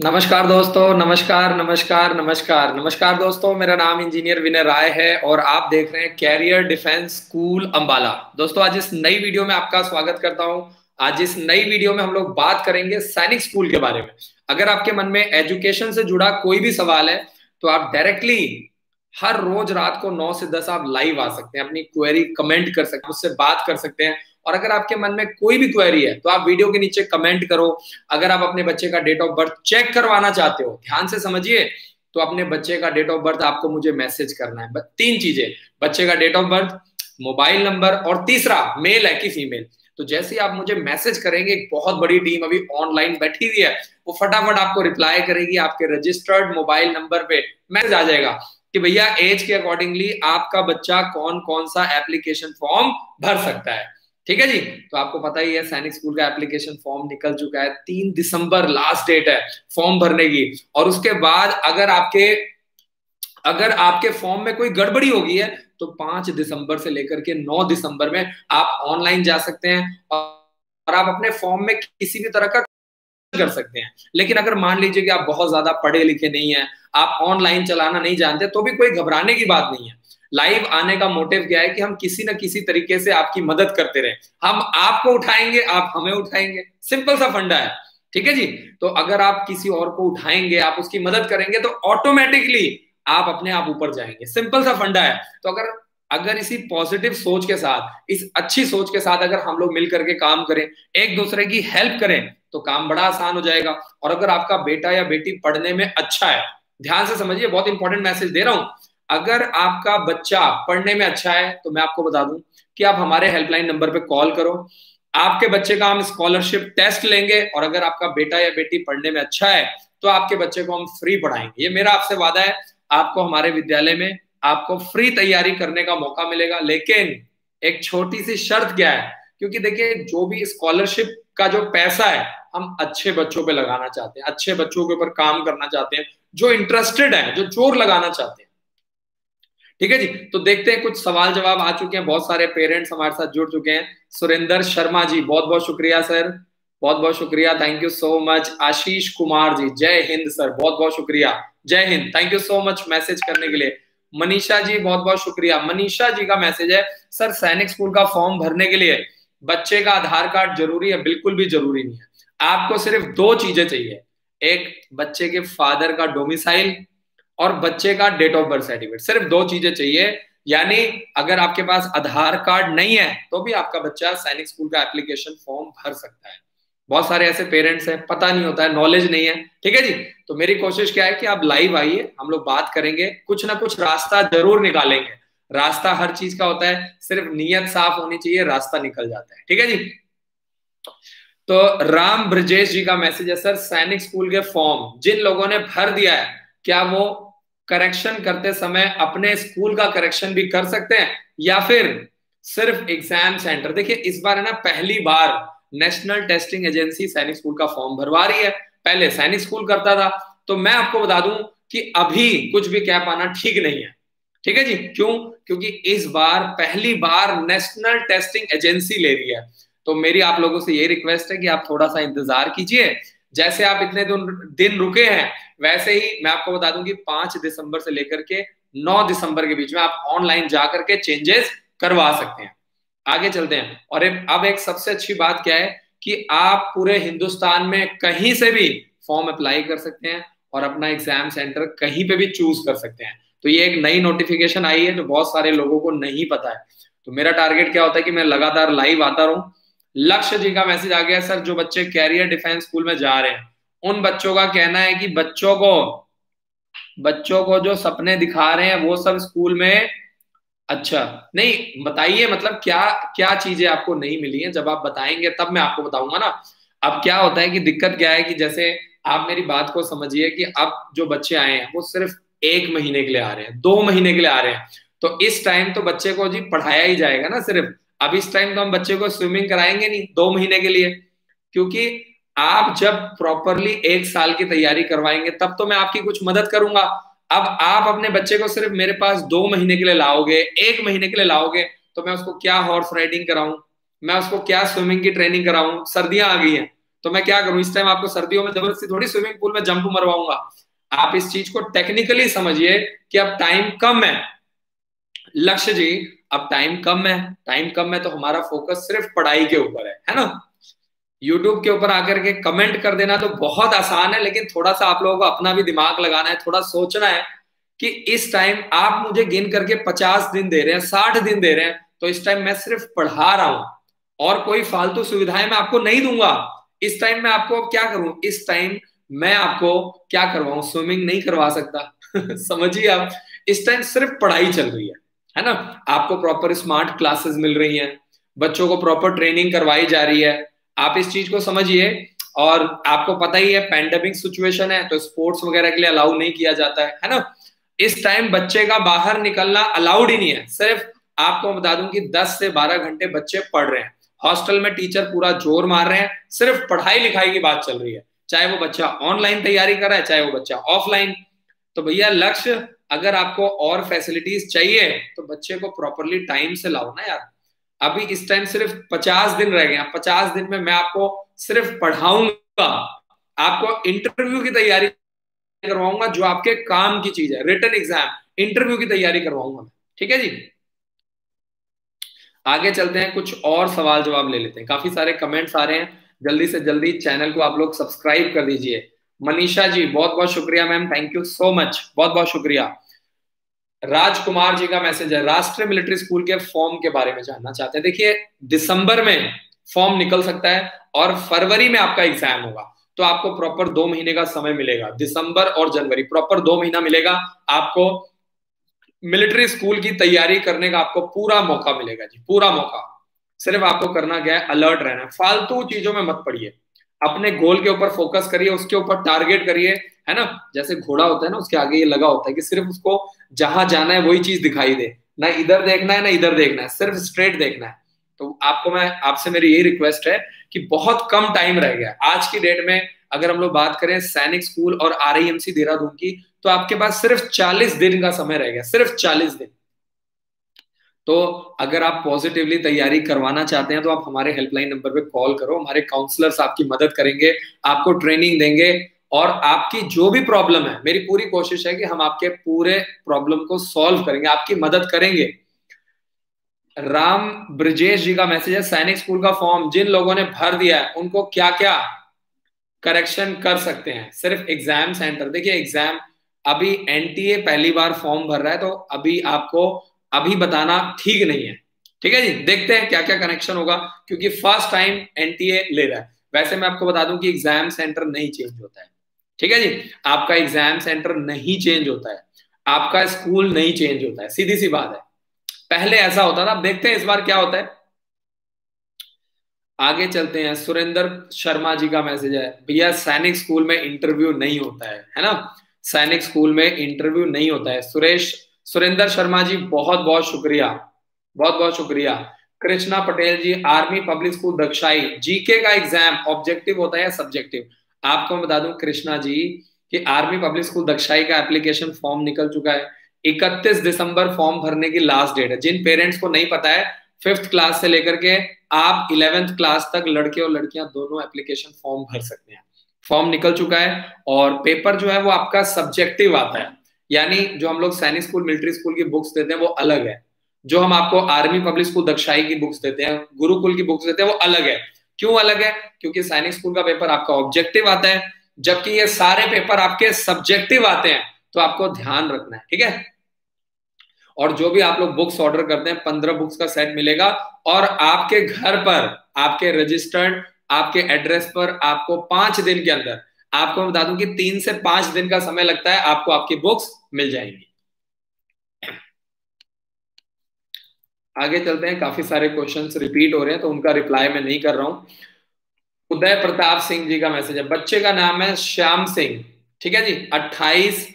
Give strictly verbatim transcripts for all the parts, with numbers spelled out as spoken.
नमस्कार दोस्तों, नमस्कार नमस्कार नमस्कार नमस्कार दोस्तों। मेरा नाम इंजीनियर विनय राय है और आप देख रहे हैं कैरियर डिफेंस स्कूल अंबाला। दोस्तों, आज इस नई वीडियो में आपका स्वागत करता हूं। आज इस नई वीडियो में हम लोग बात करेंगे सैनिक स्कूल के बारे में। अगर आपके मन में एजुकेशन से जुड़ा कोई भी सवाल है तो आप डायरेक्टली हर रोज रात को नौ से दस आप लाइव आ सकते हैं, अपनी क्वेरी कमेंट कर सकते हैं, उससे बात कर सकते हैं। और अगर आपके मन में कोई भी क्वेरी है तो आप वीडियो के नीचे कमेंट करो। अगर आप अपने बच्चे का डेट ऑफ बर्थ चेक करवाना चाहते हो, ध्यान से समझिए, तो अपने बच्चे का डेट ऑफ बर्थ आपको मुझे मैसेज करना है। तीन चीजें, बच्चे का date of birth, mobile number और तीसरा मेल है कि फीमेल। तो जैसे ही आप मुझे मैसेज करेंगे, एक बहुत बड़ी टीम अभी ऑनलाइन बैठी हुई है, वो फटाफट आपको रिप्लाई करेगी। आपके रजिस्टर्ड मोबाइल नंबर पे मैसेज आ जाएगा कि भैया एज के अकॉर्डिंगली आपका बच्चा कौन कौन सा एप्लीकेशन फॉर्म भर सकता है। ठीक है जी। तो आपको पता ही है सैनिक स्कूल का एप्लीकेशन फॉर्म निकल चुका है। तीन दिसंबर लास्ट डेट है फॉर्म भरने की। और उसके बाद अगर आपके अगर आपके फॉर्म में कोई गड़बड़ी होगी है तो पांच दिसंबर से लेकर के नौ दिसंबर में आप ऑनलाइन जा सकते हैं और आप अपने फॉर्म में किसी भी तरह का कर सकते हैं। लेकिन अगर मान लीजिए कि आप बहुत ज्यादा पढ़े लिखे नहीं है, आप ऑनलाइन चलाना नहीं जानते, तो भी कोई घबराने की बात नहीं है। लाइव आने का मोटिव क्या है कि हम किसी ना किसी तरीके से आपकी मदद करते रहे। हम आपको उठाएंगे, आप हमें उठाएंगे, सिंपल सा फंडा है। ठीक है जी। तो अगर आप किसी और को उठाएंगे, आप उसकी मदद करेंगे, तो ऑटोमेटिकली आप अपने आप ऊपर जाएंगे, सिंपल सा फंडा है। तो अगर अगर इसी पॉजिटिव सोच के साथ, इस अच्छी सोच के साथ अगर हम लोग मिलकर के काम करें, एक दूसरे की हेल्प करें, तो काम बड़ा आसान हो जाएगा। और अगर आपका बेटा या बेटी पढ़ने में अच्छा है, ध्यान से समझिए, बहुत इंपॉर्टेंट मैसेज दे रहा हूं, अगर आपका बच्चा पढ़ने में अच्छा है तो मैं आपको बता दूं कि आप हमारे हेल्पलाइन नंबर पे कॉल करो। आपके बच्चे का हम स्कॉलरशिप टेस्ट लेंगे और अगर आपका बेटा या बेटी पढ़ने में अच्छा है तो आपके बच्चे को हम फ्री पढ़ाएंगे। ये मेरा आपसे वादा है। आपको हमारे विद्यालय में आपको फ्री तैयारी करने का मौका मिलेगा, लेकिन एक छोटी सी शर्त क्या है, क्योंकि देखिए जो भी स्कॉलरशिप का जो पैसा है हम अच्छे बच्चों पे लगाना चाहते हैं, अच्छे बच्चों के ऊपर काम करना चाहते हैं, जो इंटरेस्टेड है, जो जोर लगाना चाहते हैं। ठीक है जी। तो देखते हैं, कुछ सवाल जवाब आ चुके हैं, बहुत सारे पेरेंट्स हमारे साथ जुड़ चुके हैं। सुरेंद्र शर्मा जी, बहुत बहुत शुक्रिया सर, बहुत बहुत शुक्रिया, thank you so much. Ashish Kumar ji, जय हिंद सर, बहुत बहुत शुक्रिया, जय हिंद, thank you so much message करने के लिए। मनीषा जी, बहुत बहुत शुक्रिया। मनीषा जी का मैसेज है, सर सैनिक स्कूल का फॉर्म भरने के लिए बच्चे का आधार कार्ड जरूरी है? बिल्कुल भी जरूरी नहीं है। आपको सिर्फ दो चीजें चाहिए, एक बच्चे के फादर का डोमिसाइल और बच्चे का डेट ऑफ बर्थ सर्टिफिकेट, सिर्फ दो चीजें चाहिए। यानी अगर आपके पास आधार कार्ड नहीं है तो भी आपका बच्चा सैनिक स्कूल का एप्लीकेशन फॉर्म भर सकता है। बहुत सारे ऐसे पेरेंट्स हैं, पता नहीं होता है, नॉलेज नहीं है। ठीक है जी। तो मेरी कोशिश क्या है कि आप लाइव आइए, हम लोग बात करेंगे, कुछ ना कुछ रास्ता जरूर निकालेंगे। रास्ता हर चीज का होता है, सिर्फ नीयत साफ होनी चाहिए, रास्ता निकल जाता है। ठीक है जी। तो राम ब्रजेश जी का मैसेज है, सर सैनिक स्कूल के फॉर्म जिन लोगों ने भर दिया है, क्या वो करेक्शन करते समय अपने स्कूल का करेक्शन भी कर सकते हैं या फिर सिर्फ एग्जाम सेंटर? देखिए इस बार है ना, पहली बार national testing agency Sainik school का फॉर्म भरवा रही है। पहले सैनिक स्कूल करता था। तो मैं आपको बता दूं कि अभी कुछ भी कह पाना ठीक नहीं है। ठीक है जी। क्यों? क्योंकि इस बार पहली बार नेशनल टेस्टिंग एजेंसी ले रही है। तो मेरी आप लोगों से ये रिक्वेस्ट है कि आप थोड़ा सा इंतजार कीजिए। जैसे आप इतने दिन रुके हैं, वैसे ही मैं आपको बता दूं कि पांच दिसंबर से लेकर के नौ दिसंबर के बीच में आप ऑनलाइन जाकर के चेंजेस करवा सकते हैं। आगे चलते हैं। और अब एक सबसे अच्छी बात क्या है कि आप पूरे हिंदुस्तान में कहीं से भी फॉर्म अप्लाई कर सकते हैं और अपना एग्जाम सेंटर कहीं पे भी चूज कर सकते हैं। तो ये एक नई नोटिफिकेशन आई है जो बहुत सारे लोगों को नहीं पता है। तो मेरा टारगेट क्या होता है कि मैं लगातार लाइव आता रहूं। लक्ष्य जी का मैसेज आ गया, सर जो बच्चे कैरियर डिफेंस स्कूल में जा रहे हैं उन बच्चों का कहना है कि बच्चों को बच्चों को जो सपने दिखा रहे हैं वो सब स्कूल में अच्छा नहीं। बताइए मतलब क्या क्या चीजें आपको नहीं मिली हैं, जब आप बताएंगे तब मैं आपको बताऊंगा ना। अब क्या होता है कि दिक्कत क्या है कि जैसे आप मेरी बात को समझिए कि अब जो बच्चे आए हैं वो सिर्फ एक महीने के लिए आ रहे हैं, दो महीने के लिए आ रहे हैं। तो इस टाइम तो बच्चे को जी पढ़ाया ही जाएगा ना। सिर्फ अब इस टाइम तो हम बच्चे को स्विमिंग कराएंगे नहीं दो महीने के लिए, क्योंकि आप जब प्रॉपरली एक साल की तैयारी करवाएंगे तब तो मैं आपकी कुछ मदद करूंगा। अब आप अपने बच्चे को सिर्फ मेरे पास दो महीने के लिए लाओगे, एक महीने के लिए लाओगे, तो मैं उसको क्या हॉर्स राइडिंग कराऊं, मैं उसको क्या स्विमिंग की ट्रेनिंग कराऊं। सर्दियां आ गई हैं, तो मैं क्या करूं, इस टाइम आपको सर्दियों में जबरदस्ती थोड़ी स्विमिंग पूल में जंप मरवाऊंगा। आप इस चीज को टेक्निकली समझिए कि अब टाइम कम है। लक्ष्य जी, अब टाइम कम है, टाइम कम है तो हमारा फोकस सिर्फ पढ़ाई के ऊपर है, है ना। यूट्यूब के ऊपर आकर के कमेंट कर देना तो बहुत आसान है, लेकिन थोड़ा सा आप लोगों को अपना भी दिमाग लगाना है, थोड़ा सोचना है कि इस टाइम आप मुझे गिन करके पचास दिन दे रहे हैं, साठ दिन दे रहे हैं, तो इस टाइम मैं सिर्फ पढ़ा रहा हूं और कोई फालतू सुविधाएं मैं आपको नहीं दूंगा। इस टाइम मैं आपको क्या करूं, इस टाइम मैं आपको क्या करवाऊं, स्विमिंग नहीं करवा सकता समझिए आप, इस टाइम सिर्फ पढ़ाई चल रही है, है ना। आपको प्रॉपर स्मार्ट क्लासेस मिल रही हैं, बच्चों को प्रॉपर ट्रेनिंग करवाई जा रही है। आप इस चीज को समझिए। और आपको पता ही है पैंडेमिक सिचुएशन है तो स्पोर्ट्स वगैरह के लिए अलाउ नहीं किया जाता है, है ना। इस टाइम बच्चे का बाहर निकलना अलाउड ही नहीं है। सिर्फ आपको बता दूं कि दस से बारह घंटे बच्चे पढ़ रहे हैं, हॉस्टल में टीचर पूरा जोर मार रहे हैं, सिर्फ पढ़ाई लिखाई की बात चल रही है, चाहे वो बच्चा ऑनलाइन तैयारी कर रहा है चाहे वो बच्चा ऑफलाइन। तो भैया लक्ष्य, अगर आपको और फैसिलिटीज चाहिए तो बच्चे को प्रॉपरली टाइम से लाओ ना यार। अभी इस टाइम सिर्फ पचास दिन रह गए हैं, पचास दिन में मैं आपको सिर्फ पढ़ाऊंगा, आपको इंटरव्यू की तैयारी करवाऊंगा जो आपके काम की चीज है, रिटन एग्जाम इंटरव्यू की तैयारी करवाऊंगा, ठीक है जी। आगे चलते हैं, कुछ और सवाल जवाब ले लेते हैं, काफी सारे कमेंट्स आ रहे हैं। जल्दी से जल्दी चैनल को आप लोग सब्सक्राइब कर दीजिए। मनीषा जी बहुत बहुत शुक्रिया ma'am, thank you so much, बहुत बहुत शुक्रिया। राजकुमार जी का मैसेज है, राष्ट्रीय मिलिट्री स्कूल के फॉर्म के बारे में जानना चाहते हैं। देखिए दिसंबर में फॉर्म निकल सकता है और फरवरी में आपका एग्जाम होगा, तो आपको प्रॉपर दो महीने का समय मिलेगा, दिसंबर और जनवरी, प्रॉपर दो महीना मिलेगा आपको मिलिट्री स्कूल की तैयारी करने का, आपको पूरा मौका मिलेगा जी, पूरा मौका। सिर्फ आपको करना क्या है, अलर्ट रहना है, फालतू चीजों में मत पड़िए, अपने गोल के ऊपर फोकस करिए, उसके ऊपर टारगेट करिए, है ना। जैसे घोड़ा होता है ना, उसके आगे ये लगा होता है कि सिर्फ उसको जहां जाना है वही चीज दिखाई दे, ना इधर देखना है ना इधर देखना है, सिर्फ स्ट्रेट देखना है। तो आपको मैं आपसे मेरी यही रिक्वेस्ट है कि बहुत कम टाइम रह गया आज की डेट में। अगर हम लोग बात करें सैनिक स्कूल और आरआईएमसी देहरादून की, तो आपके पास सिर्फ चालीस दिन का समय रह गया, सिर्फ चालीस दिन। तो अगर आप पॉजिटिवली तैयारी करवाना चाहते हैं तो आप हमारे हेल्पलाइन नंबर पे कॉल करो, हमारे काउंसलर्स आपकी मदद करेंगे, आपको ट्रेनिंग देंगे, और आपकी जो भी प्रॉब्लम है, मेरी पूरी कोशिश है कि हम आपके पूरे प्रॉब्लम को सॉल्व करेंगे, आपकी मदद करेंगे। राम ब्रजेश जी का मैसेज है, सैनिक स्कूल का फॉर्म जिन लोगों ने भर दिया है उनको क्या क्या करेक्शन कर सकते हैं, सिर्फ एग्जाम सेंटर। देखिए एग्जाम, अभी एनटीए पहली बार फॉर्म भर रहा है, तो अभी आपको अभी बताना ठीक नहीं है, ठीक है जी। देखते हैं क्या क्या कनेक्शन होगा, क्योंकि फर्स्ट टाइम एनटीए ले रहा है। वैसे मैं आपको बता दूं कि एग्जाम सेंटर नहीं चेंज होता है, ठीक है जी। आपका एग्जाम सेंटर नहीं चेंज होता है, आपका स्कूल नहीं चेंज होता है, सीधी सी बात है। पहले ऐसा होता था, अब देखते हैं इस बार क्या होता है। आगे चलते हैं, सुरेंद्र शर्मा जी का मैसेज है, भैया सैनिक स्कूल में इंटरव्यू नहीं होता है, है ना, सैनिक स्कूल में इंटरव्यू नहीं होता है। सुरेश सुरेंद्र शर्मा जी बहुत बहुत शुक्रिया, बहुत बहुत शुक्रिया। Krishna Patel ji, army public school Dagshai, GK का एग्जाम ऑब्जेक्टिव होता है या सब्जेक्टिव? आपको मैं बता दूं कृष्णा जी कि आर्मी पब्लिक स्कूल डगशाई का एप्लीकेशन फॉर्म निकल चुका है, इकतीस दिसंबर फॉर्म भरने की लास्ट डेट है। जिन पेरेंट्स को नहीं पता है, फिफ्थ क्लास से लेकर के आप इलेवेंथ क्लास तक लड़के और लड़कियां दोनों एप्लीकेशन फॉर्म भर सकते हैं, फॉर्म निकल चुका है। और पेपर जो है वो आपका सब्जेक्टिव आता है, यानी जो हम लोग सैनिक स्कूल मिलिट्री स्कूल की बुक्स देते हैं वो अलग है, जो हम आपको आर्मी पब्लिक स्कूल डगशाई की बुक्स देते हैं, गुरुकुल की बुक्स देते हैं, वो अलग है। क्यों अलग है? क्योंकि सैनिक स्कूल का पेपर आपका ऑब्जेक्टिव आता है, जबकि ये सारे पेपर आपके सब्जेक्टिव आते हैं, तो आपको ध्यान रखना है, ठीक है। और जो भी आप लोग बुक्स ऑर्डर करते हैं, पंद्रह बुक्स का सेट मिलेगा, और आपके घर पर, आपके रजिस्टर्ड, आपके एड्रेस पर आपको पांच दिन के अंदर, आपको मैं बता दूं कि तीन से पांच दिन का समय लगता है, आपको आपकी बुक्स मिल जाएंगी। आगे चलते हैं, काफी सारे क्वेश्चंस रिपीट हो रहे हैं तो उनका रिप्लाई मैं नहीं कर रहा हूं। उदय प्रताप सिंह जी का मैसेज है, बच्चे का नाम है श्याम सिंह, ठीक है जी। अट्ठाईस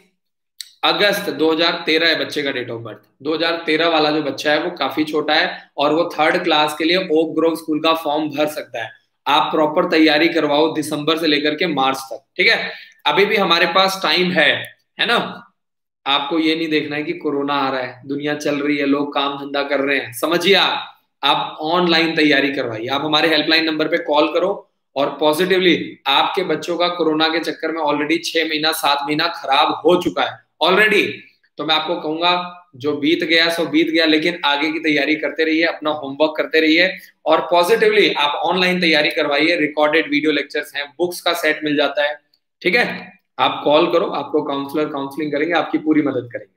अगस्त दो हजार तेरह है बच्चे का डेट ऑफ बर्थ। दो हजार तेरह वाला जो बच्चा है वो काफी छोटा है, और वो थर्ड क्लास के लिए ओक ग्रोव स्कूल का फॉर्म भर सकता है। आप प्रॉपर तैयारी करवाओ दिसंबर से लेकर के मार्च तक, ठीक है। अभी भी हमारे पास टाइम है, है ना। आपको ये नहीं देखना है कि कोरोना आ रहा है, दुनिया चल रही है, लोग काम धंधा कर रहे हैं, समझिए। आप आप ऑनलाइन तैयारी करवाइए, आप हमारे हेल्पलाइन नंबर पे कॉल करो और पॉजिटिवली आपके बच्चों का कोरोना के चक्कर में ऑलरेडी छह महीना सात महीना खराब हो चुका है ऑलरेडी। तो मैं आपको कहूंगा जो बीत गया सो बीत गया, लेकिन आगे की तैयारी करते रहिए, अपना होमवर्क करते रहिए और पॉजिटिवली आप ऑनलाइन तैयारी करवाइए। रिकॉर्डेड वीडियो लेक्चर्स हैं, बुक्स का सेट मिल जाता है, ठीक है। आप कॉल करो, आपको काउंसलर काउंसलिंग करेंगे, आपकी पूरी मदद करेंगे।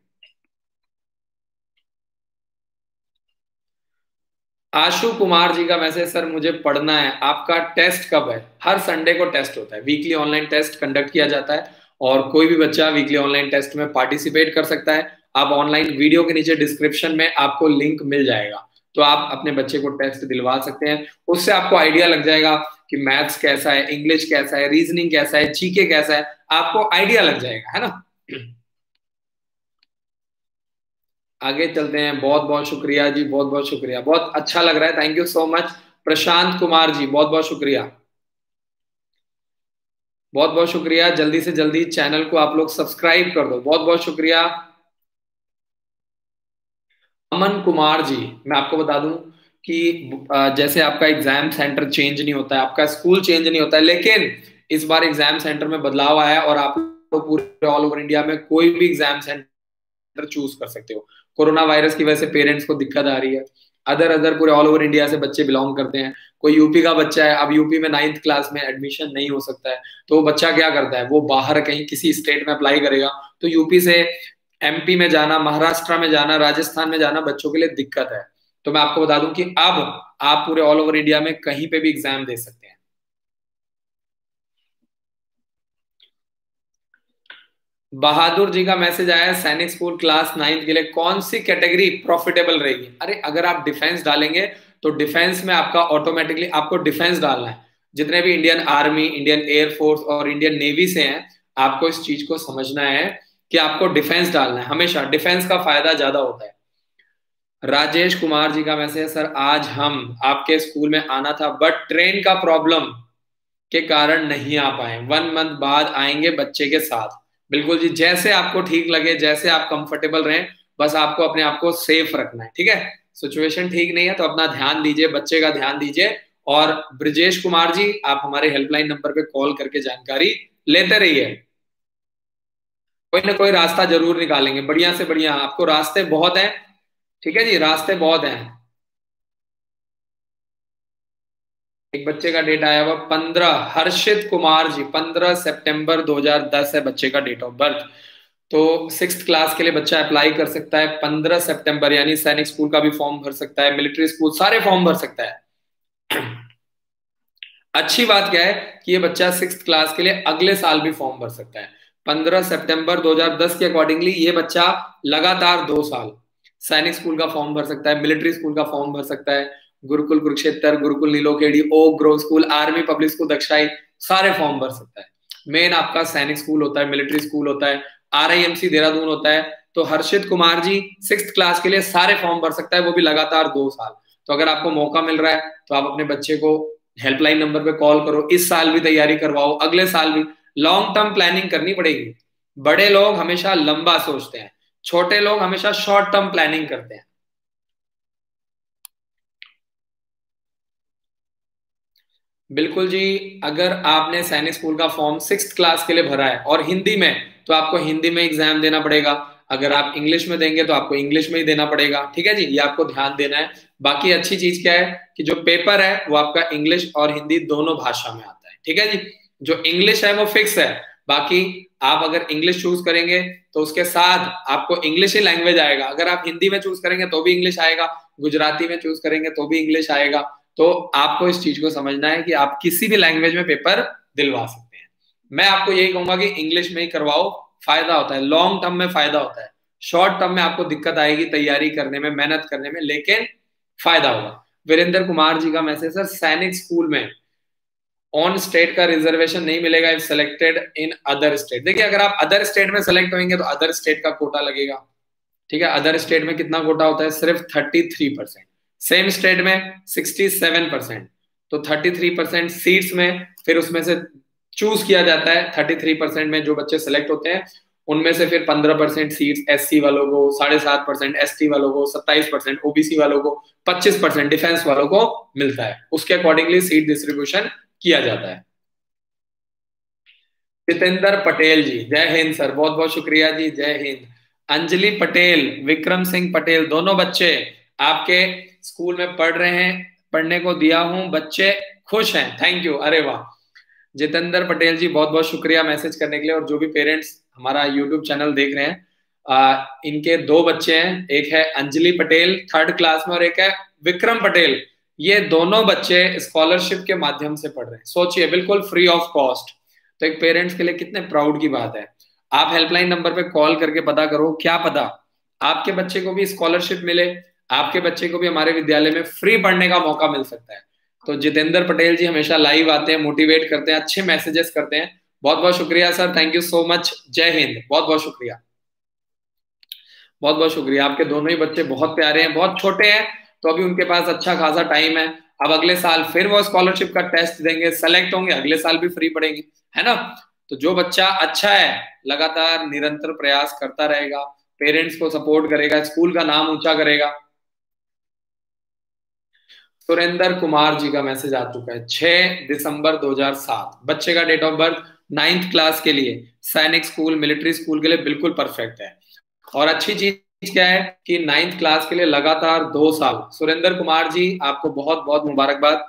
आशु कुमार जी का मैसेज, सर मुझे पढ़ना है, आपका टेस्ट कब है? हर संडे को टेस्ट होता है, वीकली ऑनलाइन टेस्ट कंडक्ट किया जाता है और कोई भी बच्चा वीकली ऑनलाइन टेस्ट में पार्टिसिपेट कर सकता है। आप ऑनलाइन वीडियो के नीचे डिस्क्रिप्शन में आपको लिंक मिल जाएगा, तो आप अपने बच्चे को टेस्ट दिलवा सकते हैं। उससे आपको आइडिया लग जाएगा कि मैथ्स कैसा है, इंग्लिश कैसा है, रीजनिंग कैसा है, जीके कैसा है, आपको आइडिया लग जाएगा, है ना। आगे चलते हैं। बहुत बहुत शुक्रिया जी, बहुत बहुत शुक्रिया, बहुत अच्छा लग रहा है, thank you so much. Prashant Kumar ji बहुत बहुत शुक्रिया, बहुत बहुत शुक्रिया। जल्दी से जल्दी चैनल को आप लोग सब्सक्राइब कर दो, बहुत बहुत शुक्रिया। अमन कुमार जी, मैं आपको बता दूं कि जैसे आपका एग्जाम सेंटर चेंज नहीं होता है, आपका स्कूल चेंज नहीं होता है, लेकिन इस बार एग्जाम सेंटर में बदलाव आया और आप लोग पूरे ऑल ओवर इंडिया में कोई भी एग्जाम सेंटर चूज कर सकते हो। कोरोना वायरस की वजह से पेरेंट्स को दिक्कत आ रही है, अदर अदर पूरे ऑल ओवर इंडिया से बच्चे बिलोंग करते हैं। कोई यूपी का बच्चा है, अब यूपी में नाइन्थ क्लास में एडमिशन नहीं हो सकता है, तो वो बच्चा क्या करता है, वो बाहर कहीं किसी स्टेट में अप्लाई करेगा। तो यूपी से एमपी में जाना, महाराष्ट्र में जाना, राजस्थान में जाना बच्चों के लिए दिक्कत है। तो मैं आपको बता दूं कि अब आप पूरे ऑल ओवर इंडिया में कहीं पे भी एग्जाम दे सकते हैं। बहादुर जी का मैसेज आया, सैनिक स्कूल क्लास नाइन्थ के लिए कौन सी कैटेगरी प्रॉफिटेबल रहेगी? अरे अगर आप डिफेंस डालेंगे तो डिफेंस में आपका ऑटोमेटिकली आपको डिफेंस डालना है। जितने भी इंडियन आर्मी, इंडियन एयरफोर्स और इंडियन नेवी से हैं, आपको इस चीज को समझना है कि आपको डिफेंस डालना है, हमेशा डिफेंस का फायदा ज्यादा होता है। राजेश कुमार जी का मैसेज, सर आज हम आपके स्कूल में आना था बट ट्रेन का प्रॉब्लम के कारण नहीं आ पाए, वन मंथ बाद आएंगे बच्चे के साथ। बिल्कुल जी, जैसे आपको ठीक लगे, जैसे आप कंफर्टेबल रहें, बस आपको अपने आप को सेफ रखना है, ठीक है। सिचुएशन ठीक नहीं है तो अपना ध्यान दीजिए, बच्चे का ध्यान दीजिए। और ब्रजेश कुमार जी, आप हमारे हेल्पलाइन नंबर पे कॉल करके जानकारी लेते रहिए, कोई ना कोई रास्ता जरूर निकालेंगे, बढ़िया से बढ़िया। आपको रास्ते बहुत हैं, ठीक है जी, रास्ते बहुत हैं। एक बच्चे का डेट आया हुआ पंद्रह, हर्षित कुमार जी, पंद्रह सितंबर दो हज़ार दस है बच्चे का डेट ऑफ बर्थ। तो सिक्स्थ क्लास के लिए बच्चा अप्लाई कर सकता है पंद्रह सितंबर, यानी सैनिक स्कूल का भी फॉर्म भर सकता है, मिलिट्री स्कूल, सारे फॉर्म भर सकता है। अच्छी बात क्या है कि ये बच्चा सिक्स्थ क्लास के लिए अगले साल भी फॉर्म भर सकता है। पंद्रह सितंबर दो हज़ार दस के अकॉर्डिंगली ये बच्चा लगातार दो साल सैनिक स्कूल का फॉर्म भर सकता है, मिलिट्री स्कूल का फॉर्म भर सकता है, Gurukul Kurukshetra, Gurukul Nilokheri, Oak Grove school, army public school Dagshai, सारे फॉर्म भर सकता है। मेन आपका सैनिक स्कूल होता है, मिलिट्री स्कूल होता है, आरआईएमसी देहरादून होता है। तो हर्षित कुमार जी सिक्स्थ क्लास के लिए सारे फॉर्म भर सकता है, वो भी लगातार दो साल। तो अगर आपको मौका मिल रहा है तो आप अपने बच्चे को हेल्पलाइन नंबर पे कॉल करो, इस साल भी तैयारी करवाओ, अगले साल भी। लॉन्ग टर्म प्लानिंग करनी पड़ेगी, बड़े लोग हमेशा लंबा सोचते हैं, छोटे लोग हमेशा शॉर्ट टर्म प्लानिंग करते हैं। बिल्कुल जी, अगर आपने सैनिक स्कूल का फॉर्म सिक्स्थ क्लास के लिए भरा है और हिंदी में, तो आपको हिंदी में एग्जाम देना पड़ेगा। अगर आप इंग्लिश में देंगे तो आपको इंग्लिश में ही देना पड़ेगा, ठीक है जी, ये आपको ध्यान देना है। बाकी अच्छी चीज क्या है कि जो पेपर है वो आपका इंग्लिश और हिंदी दोनों भाषा में आता है, ठीक है जी। जो इंग्लिश है वो फिक्स है, बाकी आप अगर इंग्लिश चूज करेंगे तो उसके साथ आपको इंग्लिश ही लैंग्वेज आएगा। अगर आप हिंदी में चूज करेंगे तो भी इंग्लिश आएगा, गुजराती में चूज करेंगे तो भी इंग्लिश आएगा। तो आपको इस चीज को समझना है कि आप किसी भी लैंग्वेज में पेपर दिलवा सकते हैं। मैं आपको यही कहूंगा कि इंग्लिश में ही करवाओ, फायदा होता है, लॉन्ग टर्म में फायदा होता है। शॉर्ट टर्म में आपको दिक्कत आएगी तैयारी करने में, मेहनत करने में, लेकिन फायदा होगा। वीरेंद्र कुमार जी का मैसेज, सर सैनिक स्कूल में ऑन स्टेट का रिजर्वेशन नहीं मिलेगा if selected in other state. देखिए, अगर आप अदर स्टेट में सेलेक्ट होंगे तो अदर स्टेट का कोटा लगेगा, ठीक है। अदर स्टेट में कितना कोटा होता है? सिर्फ thirty three percent, same state में सिक्सटी सेवन परसेंट। तो थर्टी थ्री परसेंट सीट्स में फिर उसमें से चूज किया जाता है। थर्टी थ्री परसेंट में जो बच्चे सेलेक्ट होते हैं उनमें से फिर पंद्रह परसेंट सीट्स एससी वालों को, साढ़े सात परसेंट एसटी वालों को, सत्ताईस परसेंट ओबीसी वालों को, पच्चीस परसेंट डिफेंस वालों को मिलता है। उसके अकॉर्डिंगली सीट डिस्ट्रीब्यूशन किया जाता है। जितेंद्र पटेल जी जय हिंद सर, बहुत बहुत शुक्रिया जी, जय हिंद। अंजलि पटेल, विक्रम सिंह पटेल, दोनों बच्चे आपके स्कूल में पढ़ रहे हैं, पढ़ने को दिया हूं, बच्चे खुश हैं, थैंक यू। अरे वाह जितेंद्र पटेल जी, बहुत बहुत शुक्रिया मैसेज करने के लिए। और जो भी पेरेंट्स हमारा यूट्यूब चैनल देख रहे हैं, आ, इनके दो बच्चे हैं, एक है अंजलि पटेल थर्ड क्लास में और एक है विक्रम पटेल, ये दोनों बच्चे स्कॉलरशिप के माध्यम से पढ़ रहे हैं। सोचिए बिल्कुल फ्री ऑफ कॉस्ट, तो एक पेरेंट्स के लिए कितने प्राउड की बात है। आप हेल्पलाइन नंबर पे कॉल करके पता करो, क्या पता आपके बच्चे को भी स्कॉलरशिप मिले, आपके बच्चे को भी हमारे विद्यालय में फ्री पढ़ने का मौका मिल सकता है। तो जितेंद्र पटेल जी हमेशा लाइव आते हैं, मोटिवेट करते हैं, अच्छे मैसेजेस करते हैं, बहुत बहुत शुक्रिया sir, thank you so much, जय हिंद। बहुत बहुत शुक्रिया, बहुत बहुत शुक्रिया। आपके दोनों ही बच्चे बहुत प्यारे हैं, बहुत छोटे हैं, तो अभी उनके पास अच्छा खासा टाइम है। अब अगले साल फिर वो स्कॉलरशिप का टेस्ट देंगे, सेलेक्ट होंगे, अगले साल भी फ्री पढ़ेंगे, है ना। तो जो बच्चा अच्छा है, लगातार निरंतर प्रयास करता रहेगा, पेरेंट्स को सपोर्ट करेगा, स्कूल का नाम ऊंचा करेगा। सुरेंद्र कुमार जी का मैसेज आ चुका है, छह दिसंबर दो हजार सात बच्चे का date of birth, ninth class के लिए सैनिक स्कूल मिलिट्री स्कूल के लिए बिल्कुल परफेक्ट है। और अच्छी चीज क्या है कि नाइन्थ क्लास के लिए लगातार दो साल। सुरेंद्र कुमार जी आपको बहुत बहुत मुबारकबाद,